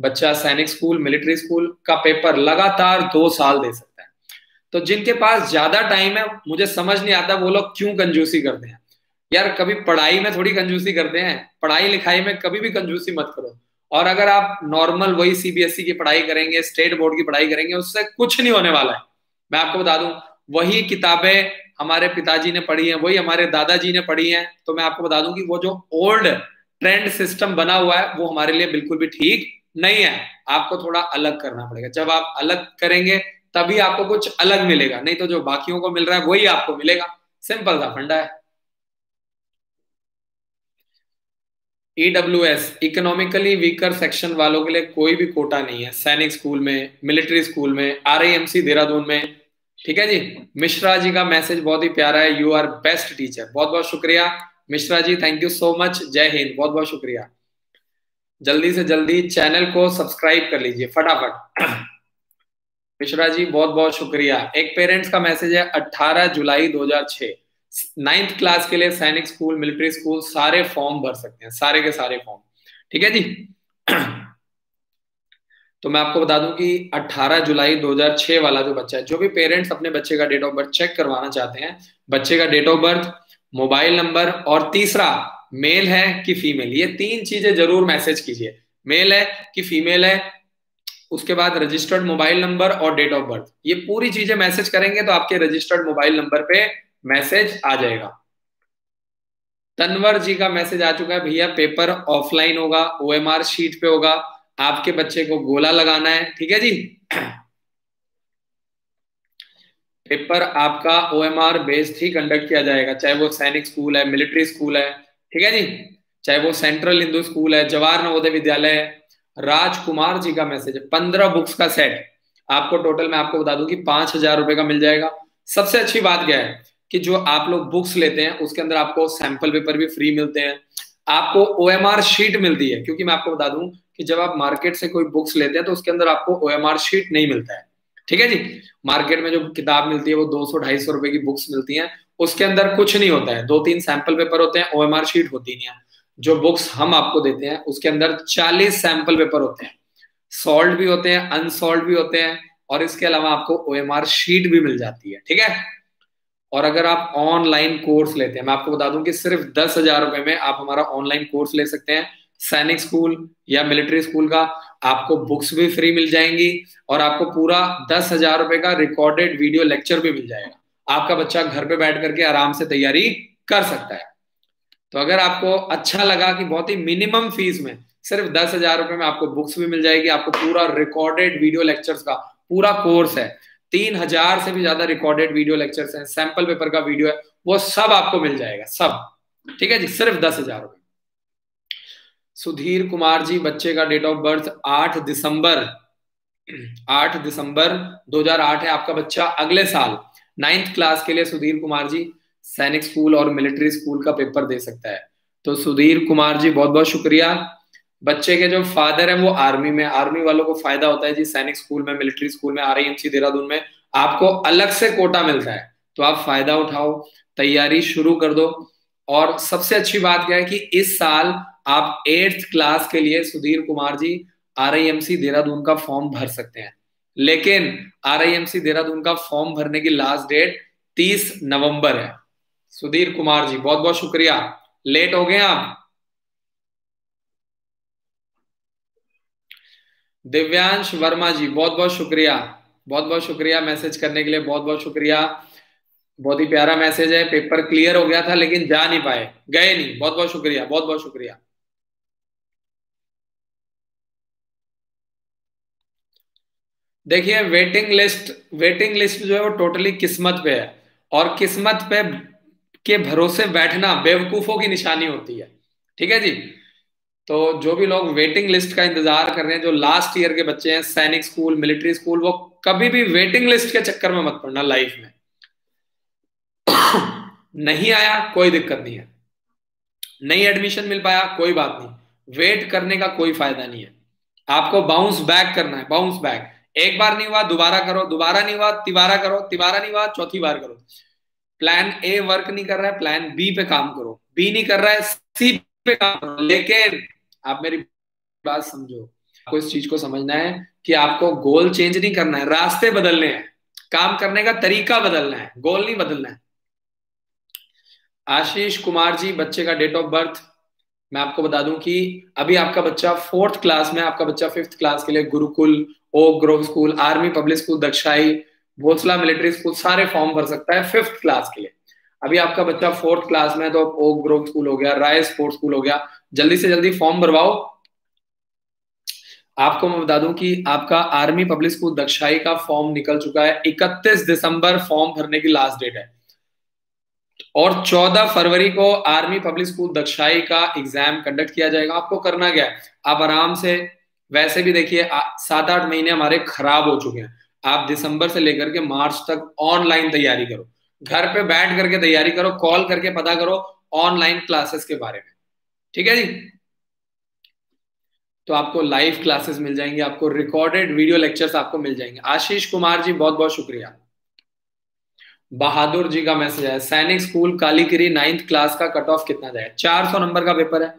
बच्चा सैनिक स्कूल मिलिट्री स्कूल का पेपर लगातार दो साल दे सकता है। तो जिनके पास ज्यादा टाइम है, मुझे समझ नहीं आता वो लोग क्यों कंजूसी करते हैं यार। कभी पढ़ाई में थोड़ी कंजूसी करते हैं, पढ़ाई लिखाई में कभी भी कंजूसी मत करो। और अगर आप नॉर्मल वही सीबीएसई की पढ़ाई करेंगे, स्टेट बोर्ड की पढ़ाई करेंगे, उससे कुछ नहीं होने वाला है। मैं आपको बता दूं, वही किताबें हमारे पिताजी ने पढ़ी हैं, वही हमारे दादाजी ने पढ़ी हैं, तो मैं आपको बता दूं कि वो जो ओल्ड ट्रेंड सिस्टम बना हुआ है वो हमारे लिए बिल्कुल भी ठीक नहीं है। आपको थोड़ा अलग करना पड़ेगा, जब आप अलग करेंगे तभी आपको कुछ अलग मिलेगा, नहीं तो जो बाकियों को मिल रहा है वही आपको मिलेगा, सिंपल सा फंडा है। ईडब्ल्यूएस, इकोनॉमिकली वीकर सेक्शन वालों के लिए कोई भी कोटा नहीं है सैनिक स्कूल में, मिलिट्री स्कूल में, आरआईएमसी देहरादून में, ठीक है जी। मिश्रा जी का मैसेज बहुत ही प्यारा है, यू आर बेस्ट टीचर, बहुत बहुत शुक्रिया Mishra ji, thank you so much, जय हिंद, बहुत बहुत शुक्रिया। जल्दी से जल्दी चैनल को सब्सक्राइब कर लीजिए फटाफट। मिश्रा जी बहुत बहुत शुक्रिया। एक पेरेंट्स का मैसेज है, अठारह जुलाई दो हजार छह, नाइन्थ क्लास के लिए सैनिक स्कूल मिलिट्री स्कूल, सारे फॉर्म भर सकते हैं, सारे के सारे फॉर्म, ठीक है जी। तो मैं आपको बता दूं कि अठारह जुलाई दो हजार छह वाला जो बच्चा है, जो भी पेरेंट्स अपने बच्चे का डेट ऑफ बर्थ चेक करवाना चाहते हैं, बच्चे का date of birth, mobile number और तीसरा मेल है कि फीमेल, ये तीन चीजें जरूर मैसेज कीजिए, मेल है कि फीमेल है, उसके बाद रजिस्टर्ड मोबाइल नंबर और डेट ऑफ बर्थ, ये पूरी चीजें मैसेज करेंगे तो आपके रजिस्टर्ड मोबाइल नंबर पे मैसेज आ जाएगा। तनवर जी का मैसेज आ चुका है, भैया पेपर ऑफलाइन होगा, ओ एम आर शीट पे होगा, आपके बच्चे को गोला लगाना है, ठीक है जी। पेपर आपका ओएमआर बेस्ड ही कंडक्ट किया जाएगा, चाहे वो सैनिक स्कूल है, मिलिट्री स्कूल है, ठीक है जी, चाहे वो सेंट्रल हिंदू स्कूल है, जवाहर नवोदय विद्यालय है। राजकुमार जी का मैसेज है, पंद्रह बुक्स का सेट आपको टोटल, मैं आपको बता दूं कि पांच हजार रुपए का मिल जाएगा। सबसे अच्छी बात क्या है कि जो आप लोग बुक्स लेते हैं उसके अंदर आपको सैंपल पेपर भी फ्री मिलते हैं, आपको ओएमआर शीट मिलती है, क्योंकि मैं आपको बता दूं कि जब आप मार्केट से कोई बुक्स लेते हैं तो उसके अंदर आपको ओएमआर शीट नहीं मिलता है, ठीक है जी। मार्केट में जो किताब मिलती है वो दो सौ ढाई सौ रुपए की बुक्स मिलती हैं, उसके अंदर कुछ नहीं होता है, दो तीन सैंपल पेपर होते हैं, ओएमआर शीट होती नहीं है। जो बुक्स हम आपको देते हैं उसके अंदर चालीस सैंपल पेपर होते हैं, सॉल्व भी होते हैं, अनसॉल्व भी होते हैं, और इसके अलावा आपको ओएमआर शीट भी मिल जाती है, ठीक है। और अगर आप ऑनलाइन कोर्स लेते हैं, मैं आपको बता दूं कि सिर्फ दस हजार रुपए में आप हमारा ऑनलाइन कोर्स ले सकते हैं सैनिक स्कूल या मिलिट्री स्कूल का, आपको बुक्स भी फ्री मिल जाएंगी और आपको पूरा दस हजार रुपए का रिकॉर्डेड वीडियो लेक्चर भी मिल जाएगा, आपका बच्चा घर पे बैठ करके आराम से तैयारी कर सकता है। तो अगर आपको अच्छा लगा कि बहुत ही मिनिमम फीस में सिर्फ दस हजार रुपए में आपको बुक्स भी मिल जाएगी, आपको पूरा रिकॉर्डेड वीडियो लेक्चर्स का पूरा कोर्स है, तीन हजार से भी ज्यादा रिकॉर्डेड वीडियो लेक्चर्स हैं, सैंपल पेपर का वीडियो है, वो सब आपको मिल जाएगा सब, ठीक है जी, सिर्फ दस हजार रुपए। सुधीर कुमार जी, बच्चे का डेट ऑफ बर्थ आठ दिसंबर दो हजार आठ है, आपका बच्चा अगले साल नाइन्थ क्लास के लिए सुधीर कुमार जी सैनिक स्कूल और मिलिट्री स्कूल का पेपर दे सकता है। तो सुधीर कुमार जी बहुत बहुत शुक्रिया। बच्चे के जो फादर हैं वो आर्मी में, आर्मी वालों को फायदा होता है जी, सैनिक स्कूल में, मिलिट्री स्कूल में, आरआईएमसी देहरादून में आपको अलग से कोटा मिलता है, तो आप फायदा उठाओ, तैयारी शुरू कर दो। और सबसे अच्छी बात क्या है कि इस साल आप एट्थ क्लास के लिए सुधीर कुमार जी आरआईएमसी देहरादून का फॉर्म भर सकते हैं, लेकिन आरआईएमसी देहरादून का फॉर्म भरने की लास्ट डेट तीस नवंबर है। सुधीर कुमार जी बहुत बहुत शुक्रिया, लेट हो गए आप। दिव्यांश वर्मा जी बहुत बहुत शुक्रिया, बहुत बहुत शुक्रिया मैसेज करने के लिए, बहुत बहुत शुक्रिया, बहुत ही प्यारा मैसेज है। पेपर क्लियर हो गया था लेकिन जा नहीं पाए, गए नहीं, बहुत बहुत शुक्रिया, बहुत बहुत शुक्रिया। देखिए वेटिंग लिस्ट, वेटिंग लिस्ट जो है वो टोटली किस्मत पे है, और किस्मत पे के भरोसे बैठना बेवकूफों की निशानी होती है, ठीक है जी। तो जो भी लोग वेटिंग लिस्ट का इंतजार कर रहे हैं, जो लास्ट ईयर के बच्चे हैं सैनिक स्कूल, मिलिट्री स्कूल, वो कभी भी वेटिंग लिस्ट के चक्कर में मत पड़ना लाइफ में। नहीं आया कोई दिक्कत नहीं है, नहीं एडमिशन मिल पाया कोई बात नहीं, वेट करने का कोई फायदा नहीं है। आपको बाउंस बैक करना है, बाउंस बैक। एक बार नहीं हुआ दोबारा करो, दोबारा नहीं हुआ तिबारा करो, तिबारा नहीं हुआ चौथी बार करो। प्लान ए वर्क नहीं कर रहा है, प्लान बी पे काम करो, बी नहीं कर रहा है सी पे काम करो। लेकिन आप मेरी बात समझो, आपको इस चीज को समझना है कि आपको गोल चेंज नहीं करना है, रास्ते बदलने हैं, काम करने का तरीका बदलना है, गोल नहीं बदलना है। आशीष कुमार जी बच्चे का डेट ऑफ बर्थ, मैं आपको बता दूं कि अभी आपका बच्चा फोर्थ क्लास में, आपका बच्चा फिफ्थ क्लास के लिए Gurukul, Oak Grove school, army public school Dagshai, Bhosla military school, सारे फॉर्म भर सकता है फिफ्थ क्लास के लिए। अभी आपका बच्चा फोर्थ क्लास में है तो ओक ग्रोव स्कूल हो गया, राय स्पोर्ट्स स्कूल हो गया, जल्दी से जल्दी फॉर्म भरवाओ। आपको मैं बता दूं कि आपका आर्मी पब्लिक स्कूल दक्षाई का फॉर्म निकल चुका है, इकतीस दिसंबर फॉर्म भरने की लास्ट डेट है, और चौदह फरवरी को आर्मी पब्लिक स्कूल दक्षाई का एग्जाम कंडक्ट किया जाएगा। आपको करना क्या है, आप आराम से, वैसे भी देखिए सात आठ महीने हमारे खराब हो चुके हैं, आप दिसंबर से लेकर के मार्च तक ऑनलाइन तैयारी करो, घर पे बैठ करके तैयारी करो, कॉल करके पता करो ऑनलाइन क्लासेस के बारे में, ठीक है जी। तो आपको लाइव क्लासेस मिल जाएंगे, आपको रिकॉर्डेड वीडियो लेक्चर्स आपको मिल जाएंगे। आशीष कुमार जी बहुत बहुत शुक्रिया। बहादुर जी का मैसेज है, Sainik school Kalikiri ninth class का कट ऑफ कितना जाए? चार सौ नंबर का पेपर है,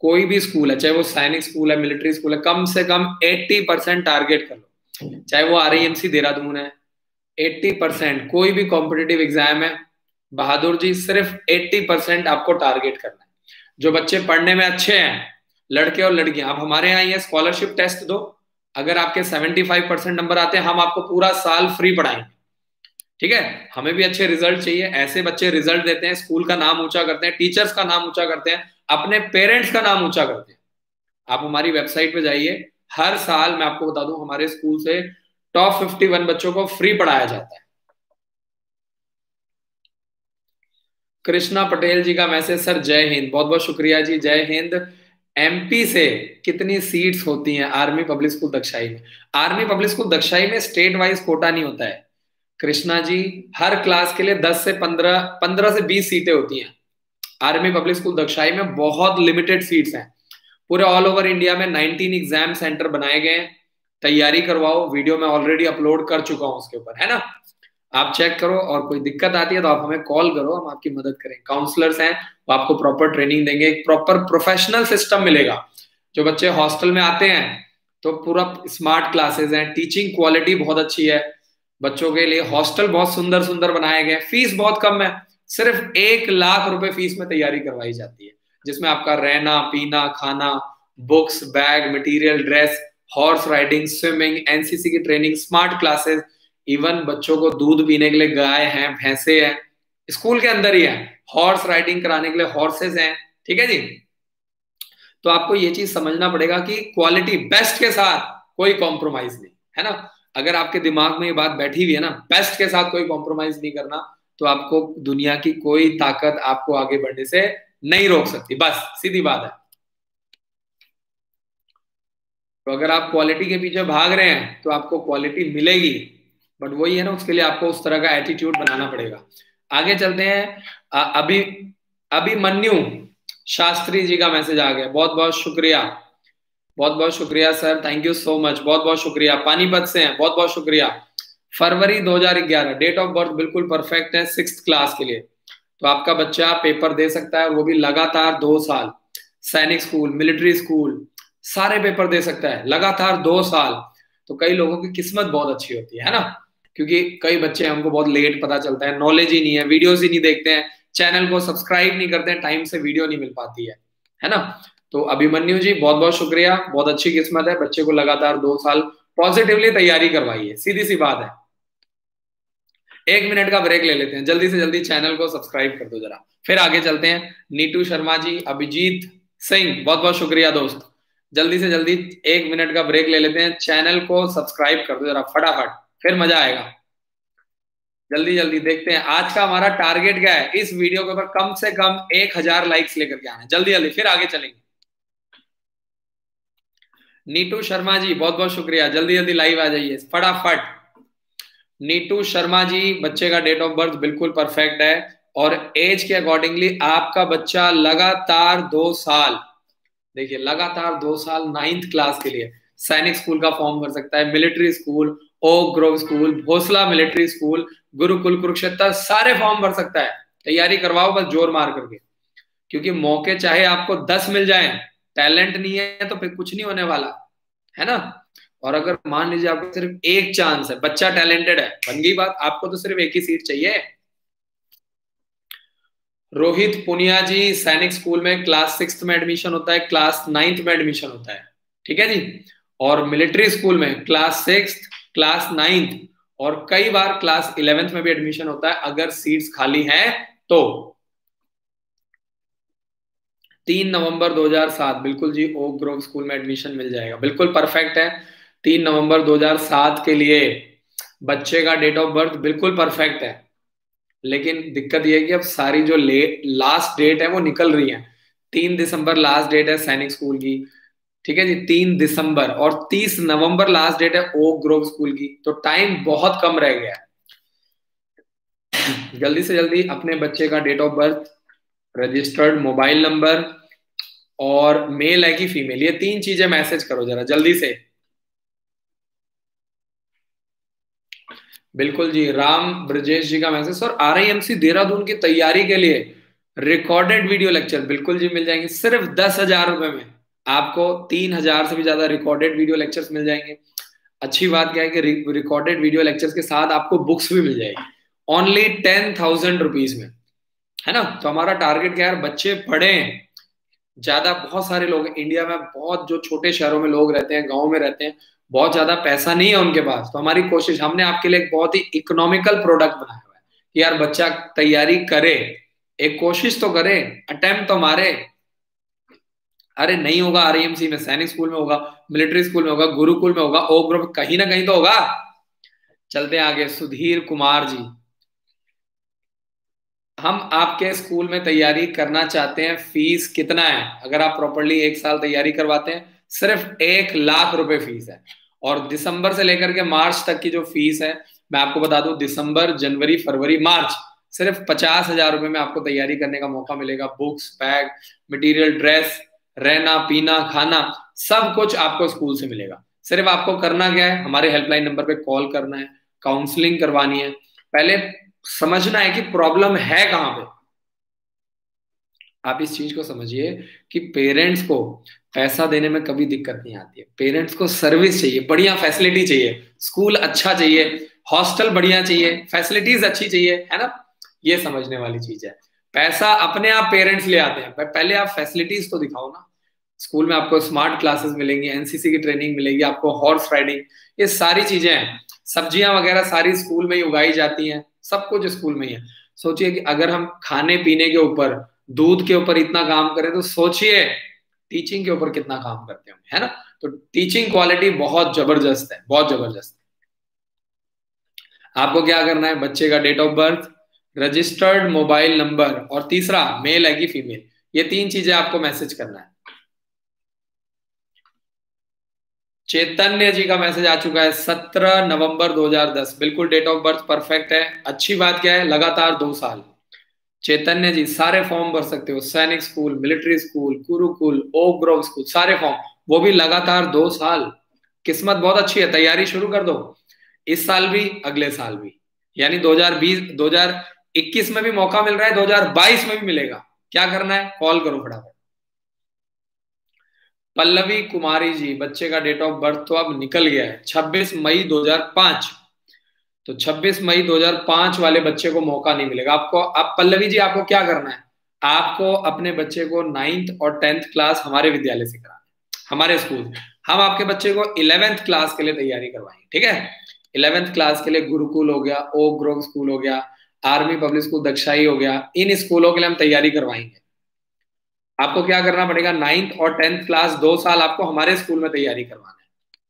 कोई भी स्कूल है, चाहे वो सैनिक स्कूल है, मिलिट्री स्कूल है, कम से कम अस्सी परसेंट टारगेट कर लो, चाहे वो आरआईएमसी देहरादून है, अस्सी परसेंट कोई भी कॉम्पिटिटिव एग्जाम है। बहादुर जी सिर्फ अस्सी परसेंट आपको टारगेट करना है। जो बच्चे पढ़ने में अच्छे हैं, लड़के और लड़कियां, आप हमारे यहाँ ये स्कॉलरशिप टेस्ट दो, अगर आपके पचहत्तर परसेंट नंबर आते हैं हम आपको पूरा साल फ्री पढ़ाएंगे, ठीक है। हमें भी अच्छे रिजल्ट चाहिए, ऐसे बच्चे रिजल्ट देते हैं, स्कूल का नाम ऊंचा करते हैं, टीचर्स का नाम ऊंचा करते हैं, अपने पेरेंट्स का नाम ऊंचा करते हैं। आप हमारी वेबसाइट पे जाइए, हर साल मैं आपको बता दूं हमारे स्कूल से टॉप इक्यावन बच्चों को फ्री पढ़ाया जाता है। कृष्णा पटेल जी का मैसेज, सर जय हिंद, बहुत बहुत शुक्रिया जी, जय हिंद। एमपी से कितनी सीट्स होती हैं आर्मी पब्लिक स्कूल दक्षाई में? आर्मी पब्लिक स्कूल दक्षाई में स्टेट वाइज कोटा नहीं होता है कृष्णा जी, हर क्लास के लिए दस से पंद्रह, पंद्रह से बीस सीटें होती हैं। आर्मी पब्लिक स्कूल दक्षाई में बहुत लिमिटेड सीट्स हैं, पूरे ऑल ओवर इंडिया में नाइनटीन एग्जाम सेंटर बनाए गए हैं, तैयारी करवाओ, वीडियो में ऑलरेडी अपलोड कर चुका हूं उसके ऊपर, है ना, आप चेक करो। और कोई दिक्कत आती है तो आप हमें कॉल करो, हम आपकी मदद करेंगे, काउंसलर्स हैं वो आपको प्रॉपर ट्रेनिंग देंगे, एक प्रॉपर प्रोफेशनल सिस्टम मिलेगा। जो बच्चे हॉस्टल में आते हैं तो पूरा स्मार्ट क्लासेस हैं, टीचिंग क्वालिटी बहुत अच्छी है, बच्चों के लिए हॉस्टल बहुत सुंदर सुंदर बनाए गए, फीस बहुत कम है, सिर्फ एक लाख रुपए फीस में तैयारी करवाई जाती है, जिसमें आपका रहना, पीना, खाना, books, bag, material, dress, horse riding, swimming, NCC की ट्रेनिंग, स्मार्ट क्लासेस, इवन बच्चों को दूध पीने के लिए गाय हैं, भैंसे हैं, स्कूल के अंदर ही है, हॉर्स राइडिंग कराने के लिए हॉर्सेस हैं, ठीक है जी। तो आपको ये चीज समझना पड़ेगा कि क्वालिटी बेस्ट के साथ कोई कॉम्प्रोमाइज नहीं, है ना। अगर आपके दिमाग में ये बात बैठी हुई है ना, बेस्ट के साथ कोई कॉम्प्रोमाइज नहीं करना, तो आपको दुनिया की कोई ताकत आपको आगे बढ़ने से नहीं रोक सकती, बस सीधी बात है। तो अगर आप क्वालिटी के पीछे भाग रहे हैं तो आपको क्वालिटी मिलेगी, बट वही है ना, उसके लिए आपको उस तरह का एटीट्यूड बनाना पड़ेगा। आगे चलते हैं, अभी अभी मन्यू शास्त्री जी का मैसेज आ गया, बहुत बहुत शुक्रिया। बहुत बहुत शुक्रिया sir, thank you so much, बहुत बहुत शुक्रिया। पानीपत से हैं, बहुत बहुत शुक्रिया। फरवरी दो हज़ार ग्यारह, डेट ऑफ बर्थ बिल्कुल परफेक्ट है सिक्स्थ क्लास के लिए, तो आपका बच्चा पेपर दे सकता है, वो भी लगातार दो साल सैनिक स्कूल, मिलिट्री स्कूल, सारे पेपर दे सकता है लगातार दो साल। तो कई लोगों की किस्मत बहुत अच्छी होती है, है ना, क्योंकि कई बच्चे हमको बहुत लेट पता चलता है, नॉलेज ही नहीं है, वीडियोज ही नहीं देखते हैं, चैनल को सब्सक्राइब नहीं करते हैं, टाइम से वीडियो नहीं मिल पाती है, है ना। तो अभिमन्यु जी बहुत बहुत शुक्रिया, बहुत अच्छी किस्मत है, बच्चे को लगातार दो साल पॉजिटिवली तैयारी करवाई है, सीधी सी बात है। एक मिनट का ब्रेक ले लेते हैं, जल्दी से जल्दी चैनल को सब्सक्राइब कर दो जरा, फिर आगे चलते हैं। नीतू शर्मा जी, अभिजीत सिंह बहुत बहुत शुक्रिया दोस्त, जल्दी से जल्दी एक मिनट का ब्रेक ले लेते हैं, चैनल को सब्सक्राइब कर दो जरा फटाफट, फिर मजा आएगा। जल्दी जल्दी देखते हैं आज का हमारा टारगेट क्या है, इस वीडियो के ऊपर कम से कम एक हजार लाइक्स लेकर के आना, जल्दी जल्दी फिर आगे चलेंगे। नीतू शर्मा जी बहुत बहुत शुक्रिया, जल्दी जल्दी लाइव आ जाइए फटाफट। नीतू शर्मा जी, बच्चे का डेट ऑफ बर्थ बिल्कुल परफेक्ट है और एज के अकॉर्डिंगली आपका बच्चा लगातार दो साल, देखिए लगातार दो साल नाइन्थ क्लास के लिए सैनिक स्कूल का फॉर्म भर सकता है, military school, Oak Grove school, Bhosla military school, Gurukul Kurukshetra, सारे फॉर्म भर सकता है। तैयारी करवाओ बस जोर मार करके, क्योंकि मौके चाहे आपको दस मिल जाए, टैलेंट नहीं है तो फिर कुछ नहीं होने वाला है ना। और अगर मान लीजिए आपको सिर्फ एक चांस है, बच्चा टैलेंटेड है, बन गई बात, आपको तो सिर्फ एक ही सीट चाहिए। रोहित पुनिया जी, सैनिक स्कूल में क्लास सिक्स्थ में एडमिशन होता है, क्लास नाइन्थ में एडमिशन होता है, ठीक है जी। और मिलिट्री स्कूल में क्लास सिक्स्थ, क्लास नाइन्थ और कई बार क्लास इलेवेंथ में भी एडमिशन होता है अगर सीट्स खाली हैं तो। तीन नवंबर दो हज़ार सात, बिल्कुल जी, ओक ग्रोव स्कूल में एडमिशन मिल जाएगा, बिल्कुल परफेक्ट है। तीन नवंबर दो हज़ार सात के लिए बच्चे का डेट ऑफ बर्थ बिल्कुल परफेक्ट है, लेकिन दिक्कत यह है कि अब सारी जो लेट लास्ट डेट है वो निकल रही है। तीन दिसंबर लास्ट डेट है सैनिक स्कूल की, ठीक है जी, तीन दिसंबर और तीस नवंबर लास्ट डेट है ओक ग्रोव स्कूल की, तो टाइम बहुत कम रह गया है। जल्दी से जल्दी अपने बच्चे का date of birth, registered mobile number और मेल है कि फीमेल, ये तीन चीजें मैसेज करो जरा जल्दी से। बिल्कुल जी, राम ब्रजेश जी का मैसेज, सर आरआईएमसी देहरादून की तैयारी के लिए रिकॉर्डेड वीडियो लेक्चर, बिल्कुल जी मिल जाएंगे सिर्फ दस हजार रुपए में, आपको तीन हजार से भी ज्यादा रिकॉर्डेड वीडियो लेक्चर्स मिल जाएंगे। अच्छी बात क्या है कि रिकॉर्डेड वीडियो लेक्चर्स के साथ आपको बुक्स भी मिल जाएगी ओनली टेन थाउजेंड रुपीज में, है ना। तो हमारा टारगेट क्या है, बच्चे पढ़ें ज्यादा, बहुत सारे लोग इंडिया में, बहुत जो छोटे शहरों में लोग रहते हैं, गाँव में रहते हैं, बहुत ज्यादा पैसा नहीं है उनके पास, तो हमारी कोशिश, हमने आपके लिए एक बहुत ही इकोनॉमिकल प्रोडक्ट बनाया हुआ है कि यार बच्चा तैयारी करे, एक कोशिश तो करे, अटेम्प्ट तो मारे। अरे नहीं होगा आरआईएमसी में, सैनिक स्कूल में होगा, मिलिट्री स्कूल में होगा, गुरुकुल में होगा, ओक ग्रोव, कहीं ना कहीं तो होगा। चलते आगे। सुधीर कुमार जी, हम आपके स्कूल में तैयारी करना चाहते हैं, फीस कितना है? अगर आप प्रॉपरली एक साल तैयारी करवाते हैं सिर्फ एक लाख रुपए फीस है, और दिसंबर से लेकर के मार्च तक की जो फीस है, मैं आपको बता दूं, दिसंबर, जनवरी, फरवरी, मार्च, सिर्फ पचास हजार रुपए में आपको तैयारी करने का मौका मिलेगा। बुक्स, बैग, मटेरियल, ड्रेस, रहना, पीना, खाना, सब कुछ आपको स्कूल से मिलेगा। सिर्फ आपको करना क्या है, हमारे हेल्पलाइन नंबर पे कॉल करना है, काउंसलिंग करवानी है, पहले समझना है कि प्रॉब्लम है कहाँ पे। आप इस चीज को समझिए कि पेरेंट्स को पैसा देने में कभी दिक्कत नहीं आती है, पेरेंट्स को सर्विस चाहिए, बढ़िया फैसिलिटी चाहिए, स्कूल अच्छा चाहिए, हॉस्टल बढ़िया चाहिए, फैसिलिटीज अच्छी चाहिए, है ना, ये समझने वाली चीज है। पैसा अपने आप पेरेंट्स ले आते हैं, पहले आप फैसिलिटीज तो दिखाओ ना। स्कूल में आपको स्मार्ट क्लासेस मिलेंगी, एनसीसी की ट्रेनिंग मिलेगी, आपको हॉर्स राइडिंग, ये सारी चीजें हैं, सब्जियां वगैरह सारी स्कूल में ही उगाई जाती हैं, सब कुछ स्कूल में ही है। सोचिए कि अगर हम खाने पीने के ऊपर, दूध के ऊपर इतना काम करें, तो सोचिए टीचिंग के ऊपर कितना काम करते होंगे, है ना। तो टीचिंग क्वालिटी बहुत जबरदस्त है, बहुत जबरदस्त है। आपको क्या करना है, बच्चे का date of birth, registered mobile number और तीसरा मेल है कि फीमेल, ये तीन चीजें आपको मैसेज करना है। चैतन्य जी का मैसेज आ चुका है, सत्रह नवंबर दो हज़ार दस, बिल्कुल डेट ऑफ बर्थ परफेक्ट है। अच्छी बात क्या है, लगातार दो साल। चैतन्य जी, सारे फॉर्म भर सकते हो, सैनिक school, military school, Gurukul, Oak Grove school, सारे फॉर्म, वो भी लगातार दो साल। किस्मत बहुत अच्छी है, तैयारी शुरू कर दो, इस साल भी अगले साल भी, यानी दो हज़ार बीस दो हज़ार इक्कीस में भी मौका मिल रहा है, दो हज़ार बाईस में भी मिलेगा। क्या करना है, कॉल करो फटाफट। पल्लवी कुमारी जी, बच्चे का डेट ऑफ बर्थ तो अब निकल गया है, छब्बीस मई दो हज़ार पाँच, तो छब्बीस मई दो हज़ार पाँच वाले बच्चे को मौका नहीं मिलेगा। आपको आप पल्लवी जी आपको क्या करना है, आपको अपने बच्चे को नाइन्थ और टेंथ क्लास हमारे विद्यालय से कराना है, हमारे स्कूल। हम आपके बच्चे को इलेवेंथ क्लास के लिए तैयारी करवाएंगे, ठीक है। इलेवेंथ क्लास के लिए गुरुकुल हो गया, ओक ग्रोव स्कूल हो गया, आर्मी पब्लिक स्कूल डगशाई हो गया, इन स्कूलों के लिए हम तैयारी करवाएंगे। आपको क्या करना पड़ेगा, नाइन्थ और टेंथ क्लास दो साल आपको हमारे स्कूल में तैयारी करवाना है।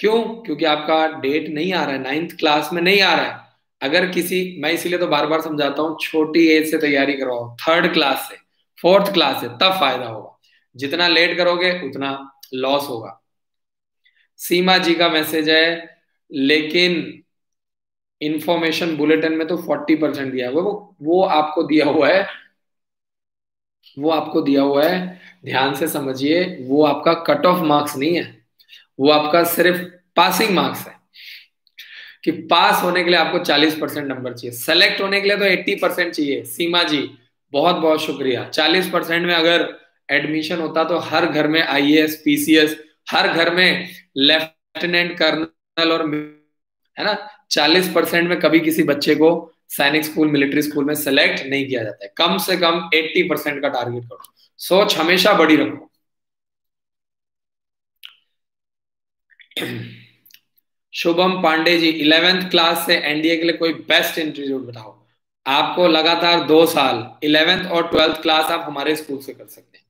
क्यों, क्योंकि आपका डेट नहीं आ रहा है, नाइन्थ क्लास में नहीं आ रहा है। अगर किसी, मैं इसीलिए तो बार बार समझाता हूँ, छोटी एज से तैयारी करवाओ, थर्ड क्लास से, फोर्थ क्लास से, तब फायदा होगा। जितना लेट करोगे उतना लॉस होगा। सीमा जी का मैसेज है, लेकिन इंफॉर्मेशन बुलेटिन में तो चालीस परसेंट दिया हुआ है, वो वो आपको दिया हुआ है, वो आपको दिया हुआ है, ध्यान से समझिए। वो आपका कट ऑफ मार्क्स नहीं है, वो आपका सिर्फ पासिंग मार्क्स है, कि पास होने के लिए आपको चालीस परसेंट नंबर चाहिए, सेलेक्ट होने के लिए तो अस्सी परसेंट चाहिए। सीमा जी बहुत बहुत शुक्रिया। चालीस परसेंट में अगर एडमिशन होता तो हर घर में I A S, P C S, हर घर में लेफ्टिनेंट कर्नल और, है ना। चालीस परसेंट में कभी किसी बच्चे को सैनिक स्कूल मिलिट्री स्कूल में सेलेक्ट नहीं किया जाता है। कम से कम अस्सी परसेंट का टारगेट करो, सोच हमेशा बड़ी रखो। शुभम पांडे जी, इलेवेंथ क्लास से एन डी ए के लिए कोई बेस्ट इंस्टीट्यूट बताओ। आपको लगातार दो साल इलेवेंथ और ट्वेल्थ क्लास आप हमारे स्कूल से कर सकते हैं।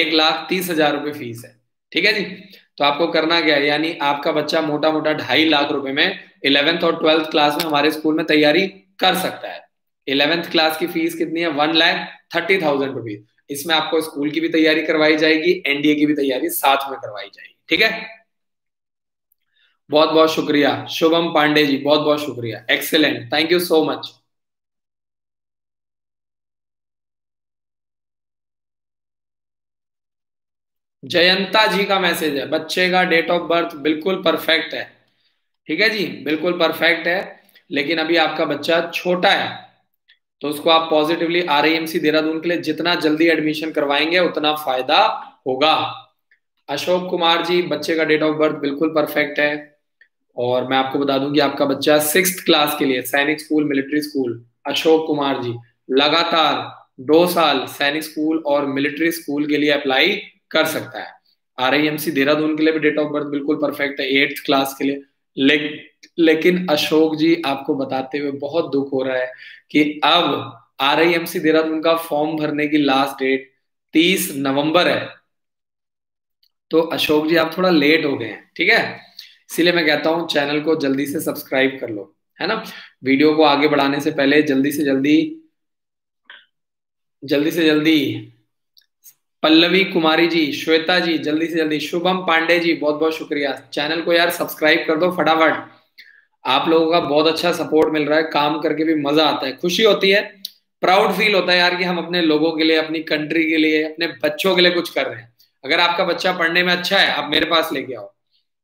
एक लाख तीस हजार रुपये फीस है, ठीक है जी। तो आपको करना क्या है, यानी आपका बच्चा मोटा मोटा ढाई लाख रुपए में इलेवेंथ और ट्वेल्थ क्लास में हमारे स्कूल में तैयारी कर सकता है। इलेवेंथ क्लास की फीस कितनी है, one lakh thirty thousand rupees. इसमें आपको स्कूल की भी तैयारी करवाई जाएगी, एन डी ए की भी तैयारी साथ में करवाई जाएगी, ठीक है। बहुत बहुत शुक्रिया शुभम पांडे जी, बहुत बहुत शुक्रिया, excellent, thank you so much. Jayanta ji का मैसेज है, बच्चे का डेट ऑफ बर्थ बिल्कुल परफेक्ट है, ठीक है जी, बिल्कुल परफेक्ट है, लेकिन अभी आपका बच्चा छोटा है, तो उसको आप positively R I M C Dehradun के लिए जितना जल्दी एडमिशन करवाएंगे उतना फायदा होगा। अशोक कुमार जी, बच्चे का डेट ऑफ बर्थ बिल्कुल परफेक्ट है, और मैं आपको बता दूं कि आपका बच्चा सिक्स्थ क्लास के लिए सैनिक school military school, Ashok Kumar ji लगातार दो साल सैनिक स्कूल और मिलिट्री स्कूल के लिए अप्लाई कर सकता है। R I M C Dehradun के लिए भी डेट ऑफ बर्थ बिल्कुल परफेक्ट है, एट्थ क्लास के लिए, ले, लेकिन अशोक जी आपको बताते हुए बहुत दुख हो रहा है कि अब R I M C Dehradun का फॉर्म भरने की लास्ट डेट तीस नवंबर है। तो अशोक जी आप थोड़ा लेट हो गए हैं, ठीक है। इसीलिए मैं कहता हूं चैनल को जल्दी से सब्सक्राइब कर लो, है ना। वीडियो को आगे बढ़ाने से पहले जल्दी से जल्दी जल्दी से जल्दी पल्लवी कुमारी जी, श्वेता जी जल्दी से जल्दी, शुभम पांडे जी बहुत बहुत शुक्रिया। चैनल को यार सब्सक्राइब कर दो फटाफट। आप लोगों का बहुत अच्छा सपोर्ट मिल रहा है, काम करके भी मजा आता है, खुशी होती है, प्राउड फील होता है यार कि हम अपने लोगों के लिए, अपनी कंट्री के लिए, अपने बच्चों के लिए कुछ कर रहे हैं। अगर आपका बच्चा पढ़ने में अच्छा है, आप मेरे पास लेके आओ।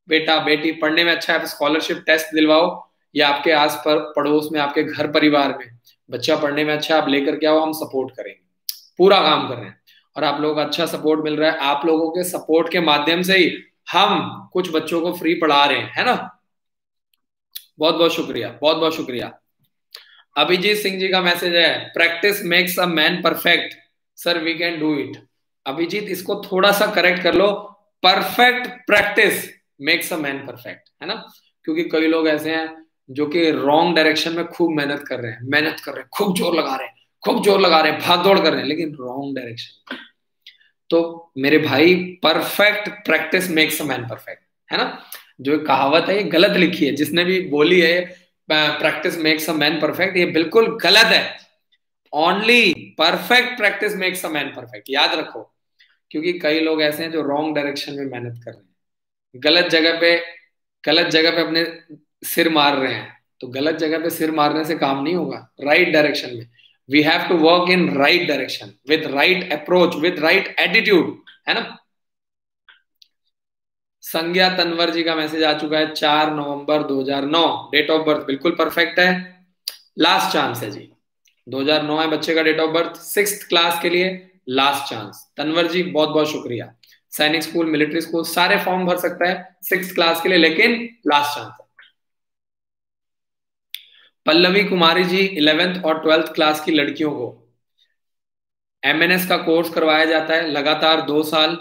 बेटा बेटी पढ़ने में अच्छा है, आप स्कॉलरशिप टेस्ट दिलवाओ, या आपके आस पड़ोस में, आपके घर परिवार में बच्चा पढ़ने में अच्छा है, आप लेकर के आओ, हम सपोर्ट करेंगे। पूरा काम कर रहे हैं और आप लोगों का अच्छा सपोर्ट मिल रहा है। आप लोगों के सपोर्ट के माध्यम से ही हम कुछ बच्चों को फ्री पढ़ा रहे हैं, है ना। बहुत बहुत शुक्रिया, बहुत बहुत शुक्रिया। अभिजीत सिंह जी का मैसेज है, practice makes a man perfect, sir we can do it. Abhijeet इसको थोड़ा सा करेक्ट कर लो, perfect practice makes a man perfect, है ना। क्योंकि कई लोग ऐसे हैं जो कि रॉन्ग डायरेक्शन में खूब मेहनत कर रहे हैं, मेहनत कर रहे हैं, खूब जोर लगा रहे हैं, खूब जोर लगा रहे हैं, भाग दौड़ कर रहे हैं, लेकिन रॉन्ग डायरेक्शन। तो मेरे भाई, perfect practice makes a man perfect, है ना। जो कहावत है ये गलत लिखी है, जिसने भी बोली है practice makes a man perfect, ये बिल्कुल गलत है। Only perfect practice makes a man perfect, याद रखो। क्योंकि कई लोग ऐसे हैं जो रॉन्ग डायरेक्शन में मेहनत कर रहे हैं, गलत जगह पे गलत जगह पे अपने सिर मार रहे हैं। तो गलत जगह पे सिर मारने से काम नहीं होगा, राइट डायरेक्शन में we have to work in right direction with right approach with right attitude, है ना। संज्ञा तनवर जी का मैसेज आ चुका है चार नवंबर दो हजार नौ, डेट ऑफ बर्थ बिल्कुल परफेक्ट है, लास्ट चांस है जी, दो हजार नौ है बच्चे का date of birth, sixth class के लिए लास्ट चांस। तनवर जी बहुत बहुत शुक्रिया। सैनिक स्कूल, मिलिट्री स्कूल, सारे फॉर्म भर सकता है सिक्स्थ क्लास के लिए, लेकिन लास्ट चांस है। पल्लवी कुमारी जी, इलेवेंथ और ट्वेल्थ क्लास की लड़कियों को एमएनएस का कोर्स करवाया जाता है लगातार दो साल